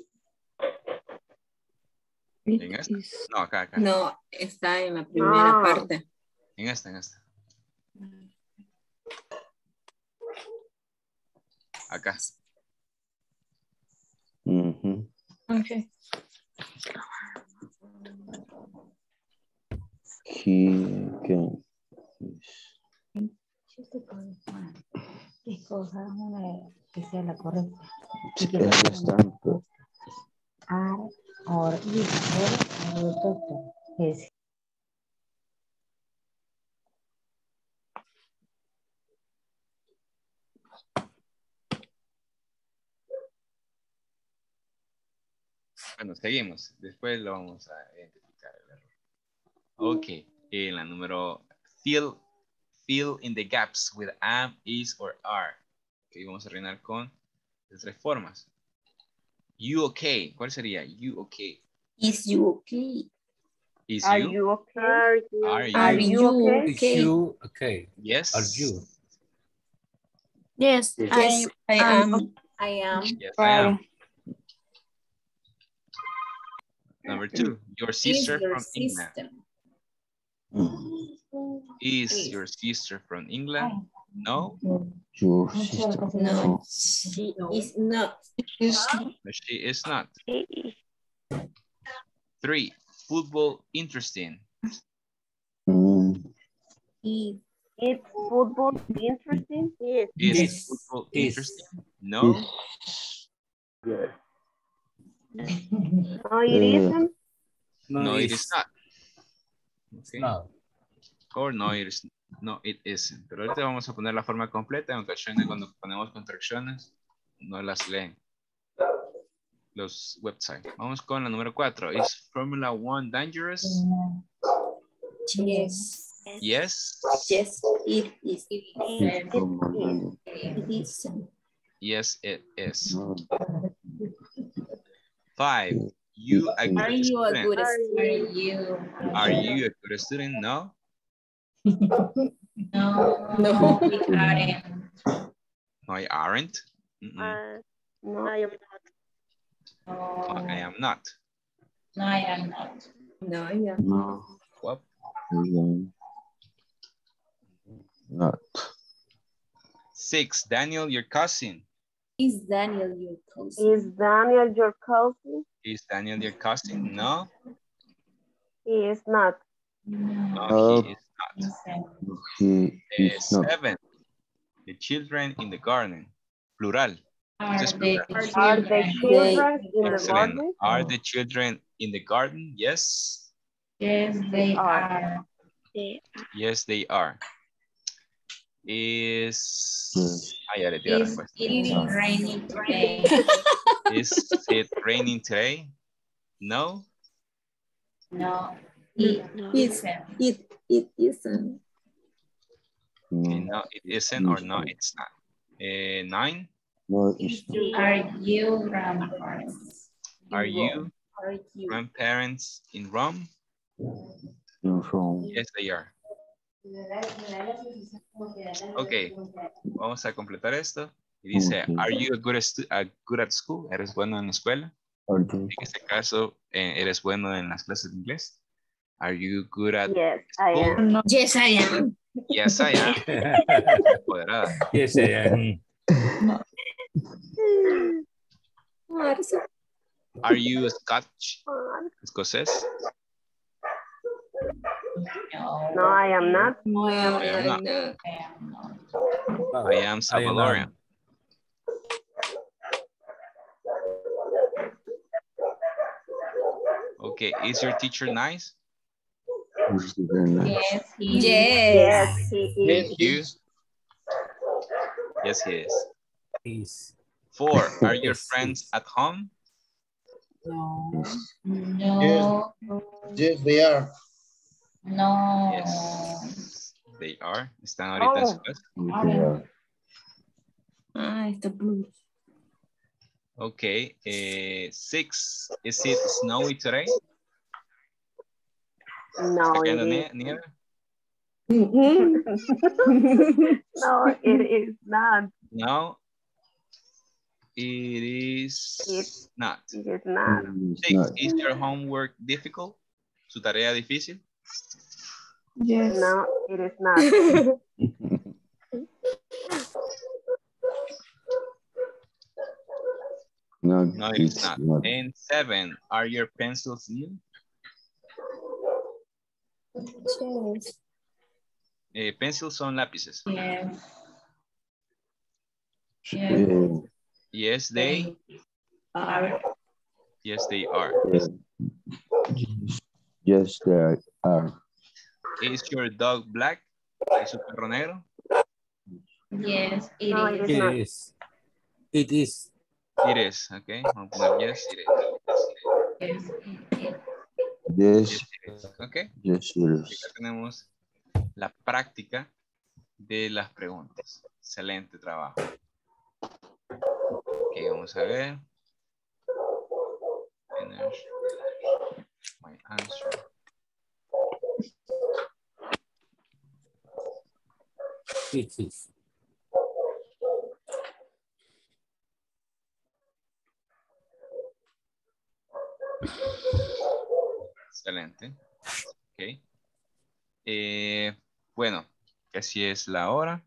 ¿En esta? Is... No, acá, acá. No, está en la primera no. parte. En esta, en esta. Acá. Mm-hmm. Okay. He can. Escoja una que sea la correcta. Are or is. Bueno, seguimos. Después lo vamos a identificar. Ok. En la número fill, fill in the gaps with am, is, or are. Ok, vamos a rellenar con las tres formas. You okay. ¿Cuál sería? You okay. Is you okay. Is are you, you okay? Are you, are you, are you okay? Is you okay. Yes. Are you? Yes. Yes. I, I am. am. I am. Yes, I am. Number two, your sister your from sister. England. Mm. Is, is your sister from England? No. Your sister. No. She is not. She is not. She is not. Three, football interesting. Mm. Is, is football interesting? Yes. Is yes. football is. interesting? No. Yeah. No, it isn't. No, no it is not. Okay. No. Or no, it is no, it isn't. Pero ahorita vamos a poner la forma completa. En ocasiones cuando ponemos contracciones, no las leen los websites. Vamos con la número cuatro. Is Formula One dangerous? Yes. Yes. Yes, it is. It is. Yes, it is. Five. You a good student? Are you, Are you a good student? No. No. No. We aren't. No, I aren't. Mm-mm. Uh, no, I am not. No, I am not. No, I am not. No, I am not. What? Not. Six. Daniel, your cousin. Is Daniel your cousin? Is Daniel your cousin? Is Daniel your cousin? No. He is not. No, uh, he is not. He is seven. Not. The children in the garden. Plural. Are, the, plural. The, are the children in Excellent. The garden? Are the children in the garden? Yes. Yes, they are. They are. Yes, they are. Is... Yes. Ay, are is it raining today? Is it raining today? No? No. It, it isn't. It, it isn't. Okay, no, it isn't or no, it's not. Uh, nine? No, it's not. Are you grandparents? Are you, are you grandparents in Rome? In Rome. Yes, they are. Ok, vamos a completar esto. Y dice, okay. Are you a good, a good at school? ¿Eres bueno en la escuela? Okay. En este caso, ¿eres bueno en las clases de inglés? Are you good at yes, school? I am. Yes, I am. Yes, I am. Yes, I am. Are you Scotch? ¿Escocés? No. No, I am not. No, I am, I am not. not. I am Salvadorian. Okay, is your teacher nice? Yes, he is. Yes, he is. Thank you. Yes, he is. Please. Four, are your friends at home? No. No. Yes, yes they are. No. Yes, they are. Están ahorita en su casa. Ah, está blue. Okay. Eh, six. Is it snowy today? No. ¿Está cayendo nie nieve? No, it is not. No. It is it, not. It is not. Six. Not. Is your homework difficult? ¿Su tarea difícil? Yes. No, it is not. No, no, it is not. not. And seven, are your pencils new? Yes. Eh, pencils son lápices. Yes. Yes. Yes, they are. Yes, they are. Yes, yes they are. Is your dog black? ¿Es su perro negro? Yes, it, no, is. it is. It is. It is, okay. Yes, it is. Yes, it is. Okay. Yes, it is. Ya tenemos la práctica de las preguntas. Excelente trabajo. Ok, vamos a ver. My answer. It is. Excelente. Okay. Eh, bueno, casi es la hora.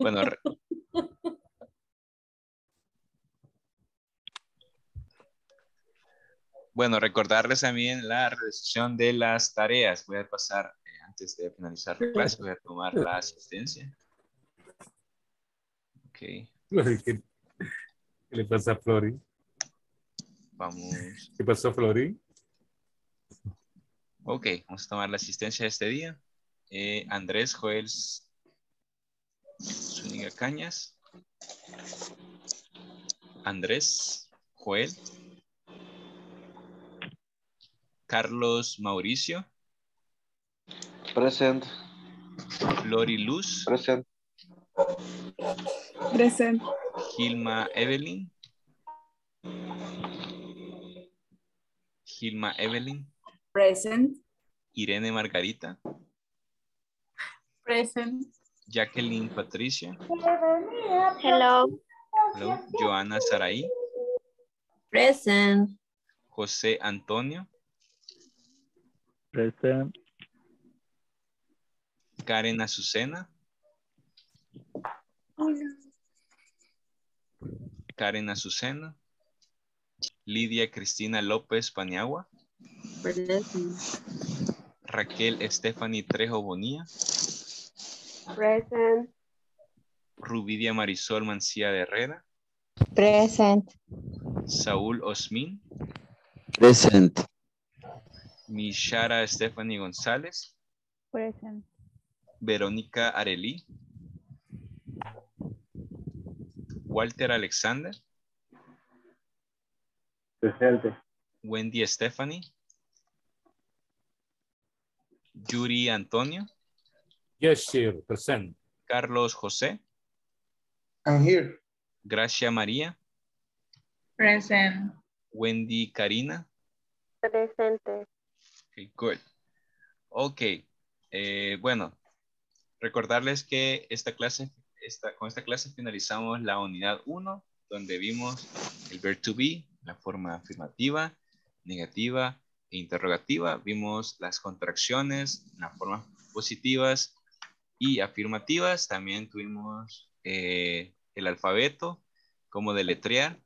Bueno. Bueno, recordarles también la realización de las tareas. Voy a pasar, eh, antes de finalizar la clase, voy a tomar la asistencia. Ok. ¿Qué, qué le pasa a Flori? Vamos. ¿Qué pasó, Flori? Ok, vamos a tomar la asistencia de este día. Eh, Andrés Joel Zúñiga Cañas. Andrés Joel. Carlos Mauricio. Present. Flor y Luz. Present. Present. Gilma Evelyn. Gilma Evelyn. Present. Irene Margarita. Present. Jacqueline Patricia. Hello. Hello. Johanna Saraí. Present. José Antonio. Present. Karen Azucena. Hola. Karen Azucena. Lidia Cristina López Paniagua. Present. Raquel Estefani Trejo Bonilla. Present. Rubidia Marisol Mancía de Herrera. Present. Saúl Osmín. Present. Shara Stephanie González. Present. Verónica Arely. Walter Alexander. Presente. Wendy Estefany. Yuri Antonio. Yes, sir. Present. Carlos José. I'm here. Gracia María. Present. Wendy Karina. Presente. Okay, good. Ok. Eh, bueno, recordarles que esta clase, esta, con esta clase finalizamos la unidad uno, donde vimos el verb to be, la forma afirmativa, negativa e interrogativa. Vimos las contracciones, las formas positivas y afirmativas. También tuvimos eh, el alfabeto, cómo deletrear.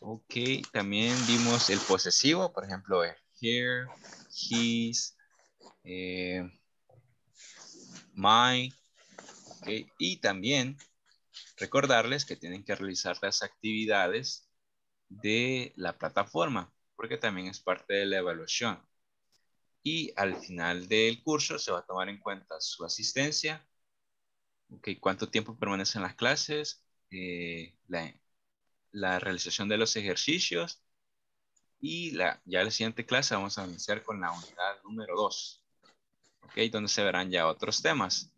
Ok, también vimos el posesivo, por ejemplo, here, his, eh, my. Okay. Y también recordarles que tienen que realizar las actividades de la plataforma, porque también es parte de la evaluación. Y al final del curso se va a tomar en cuenta su asistencia, okay, cuánto tiempo permanecen las clases, eh, la, la realización de los ejercicios, y la, ya la siguiente clase vamos a iniciar con la unidad número dos. Okay, donde se verán ya otros temas.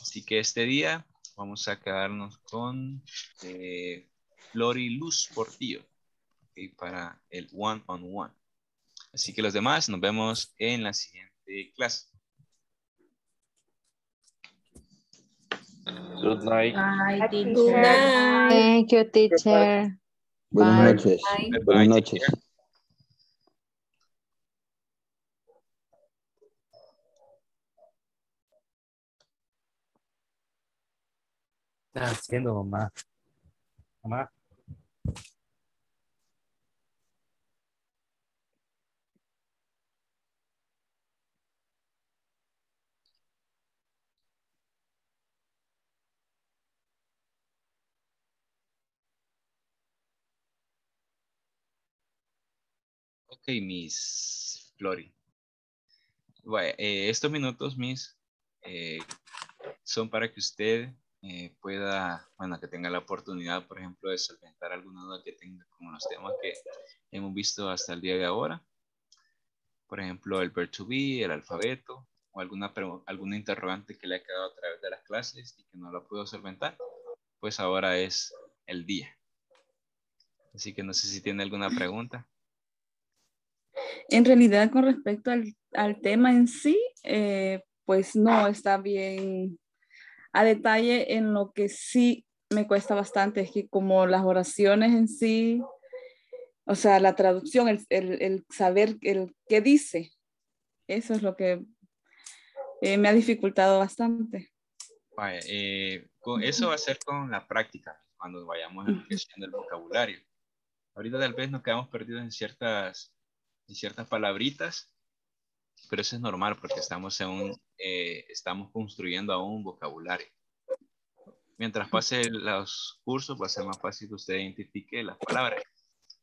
Así que este día vamos a quedarnos con eh, Flor y Luz Portillo, okay, para el one on one. Así que los demás nos vemos en la siguiente clase. Good night. Bye, teacher. Good night. Thank you, teacher. Buenas noches. Buenas noches. ¿Qué está haciendo, mamá? Mamá. Ok, Miss Flori. Bueno, eh, estos minutos, Miss, eh, son para que usted Eh, pueda, bueno, que tenga la oportunidad, por ejemplo, de solventar alguna duda que tenga con los temas que hemos visto hasta el día de ahora. Por ejemplo, el verb to be, el alfabeto, o alguna, alguna interrogante que le ha quedado a través de las clases y que no la pudo solventar, pues ahora es el día. Así que no sé si tiene alguna pregunta. En realidad, con respecto al, al tema en sí, eh, pues no está bien a detalle. En lo que sí me cuesta bastante es que como las oraciones en sí, o sea, la traducción, el, el, el saber el qué dice, eso es lo que eh, me ha dificultado bastante. Vaya, eh, con, eso va a ser con la práctica, cuando vayamos enriqueciendo el vocabulario. Ahorita tal vez nos quedamos perdidos en ciertas, en ciertas palabritas, pero eso es normal porque estamos, en un, eh, estamos construyendo aún vocabulario. Mientras pase los cursos va a ser más fácil que usted identifique las palabras.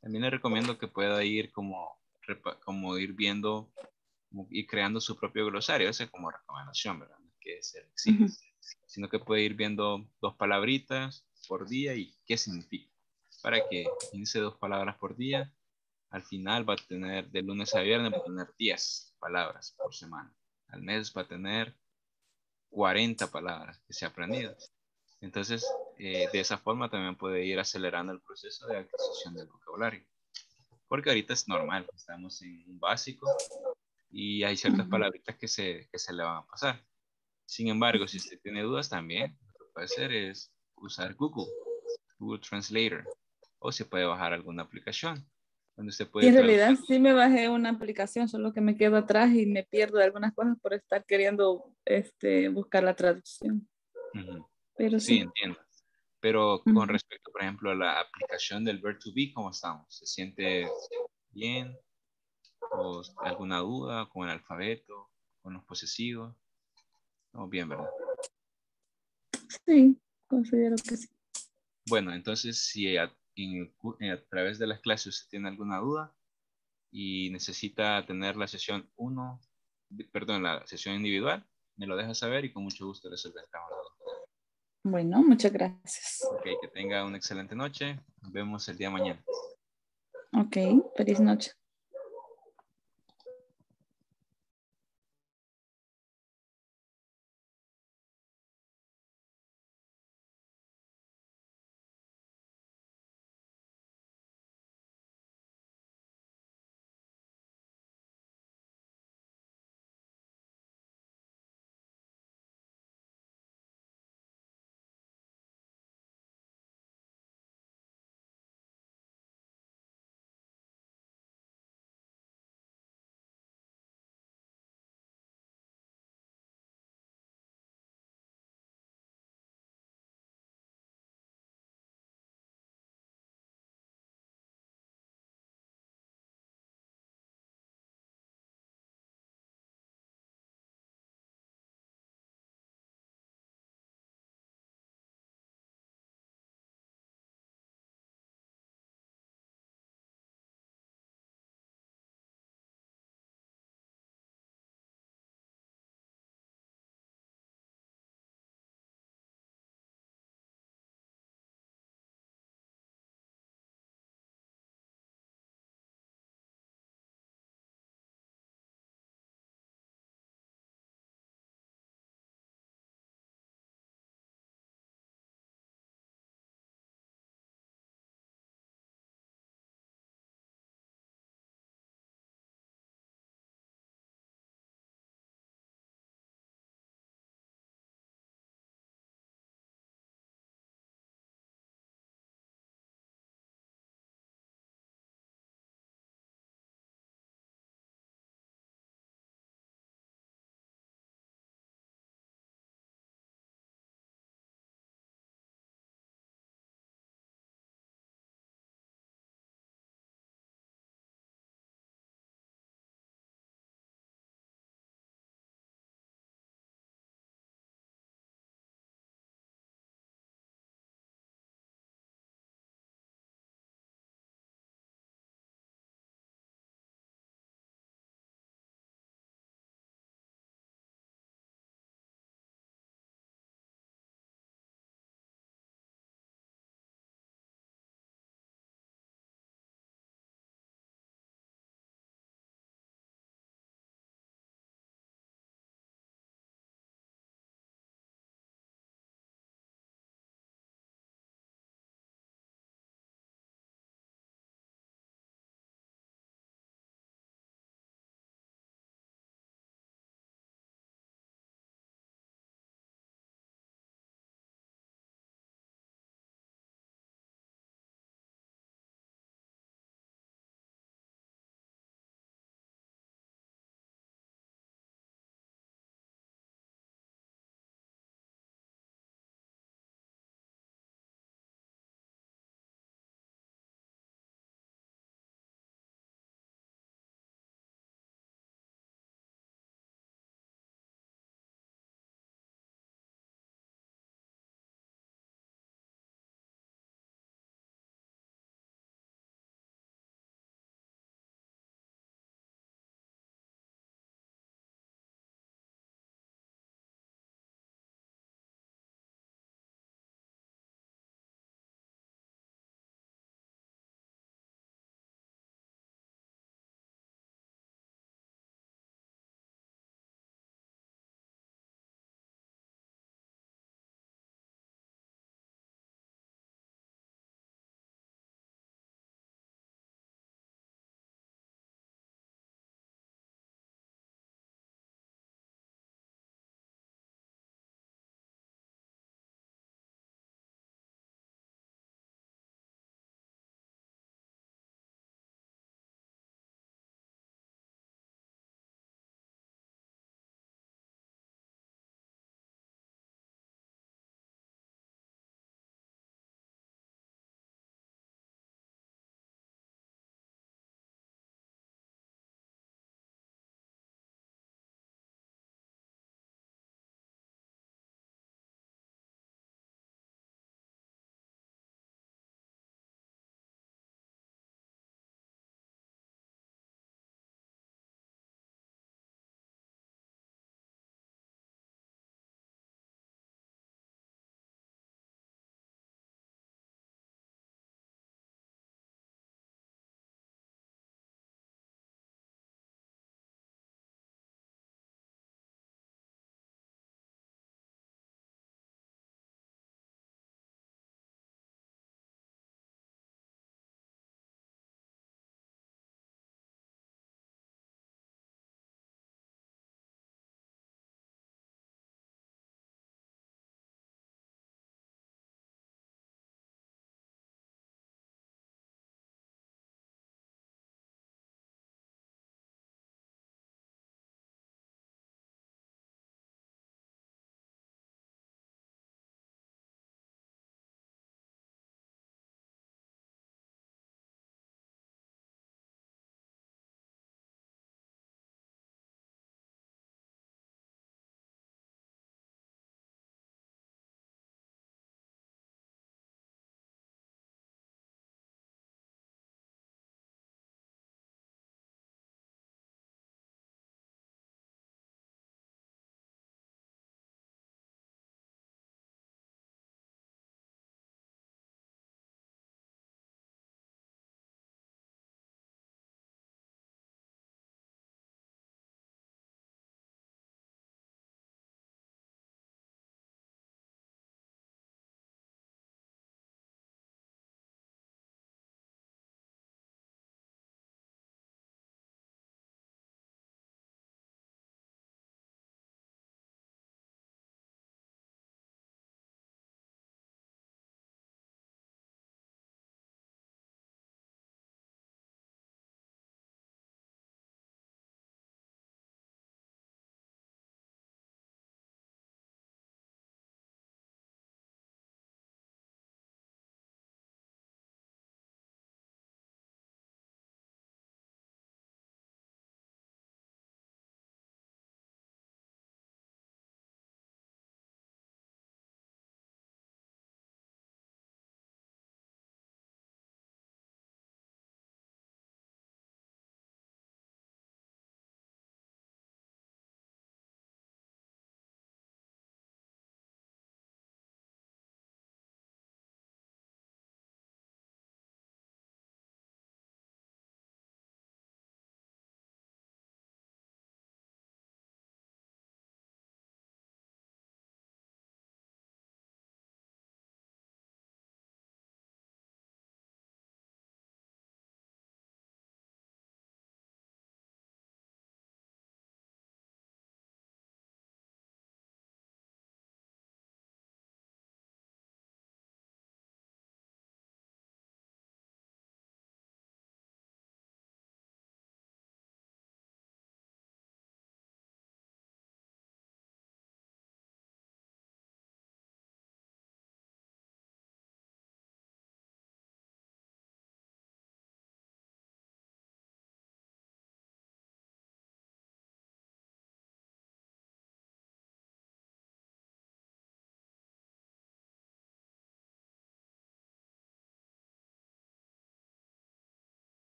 También le recomiendo que pueda ir como, como ir viendo y creando su propio glosario. Esa es como recomendación, ¿verdad? Que es el, sí, uh-huh. Sino que puede ir viendo dos palabritas por día y qué significa. Para que inicie dos palabras por día. Al final va a tener, de lunes a viernes, va a tener diez palabras por semana. Al mes va a tener cuarenta palabras que se han aprendido. Entonces, eh, de esa forma también puede ir acelerando el proceso de adquisición del vocabulario. Porque ahorita es normal, estamos en un básico y hay ciertas palabritas que se, que se le van a pasar. Sin embargo, si usted tiene dudas también, lo que puede hacer es usar Google, Google Translator, o se puede bajar alguna aplicación. Se puede y en traducir. Realidad sí me bajé una aplicación, solo que me quedo atrás y me pierdo de algunas cosas por estar queriendo este, buscar la traducción. Uh-huh. Pero sí, sí, entiendo. Pero uh-huh. Con respecto, por ejemplo, a la aplicación del verb to be, ¿cómo estamos? ¿Se siente bien? ¿O alguna duda con el alfabeto, con los posesivos? ¿Estamos bien, verdad? Sí, considero que sí. Bueno, entonces si a, en el, a través de las clases usted tiene alguna duda y necesita tener la sesión uno, perdón, la sesión individual, me lo deja saber y con mucho gusto resolver cada uno. Bueno, muchas gracias. Ok, que tenga una excelente noche. Nos vemos el día de mañana. Ok, feliz noche.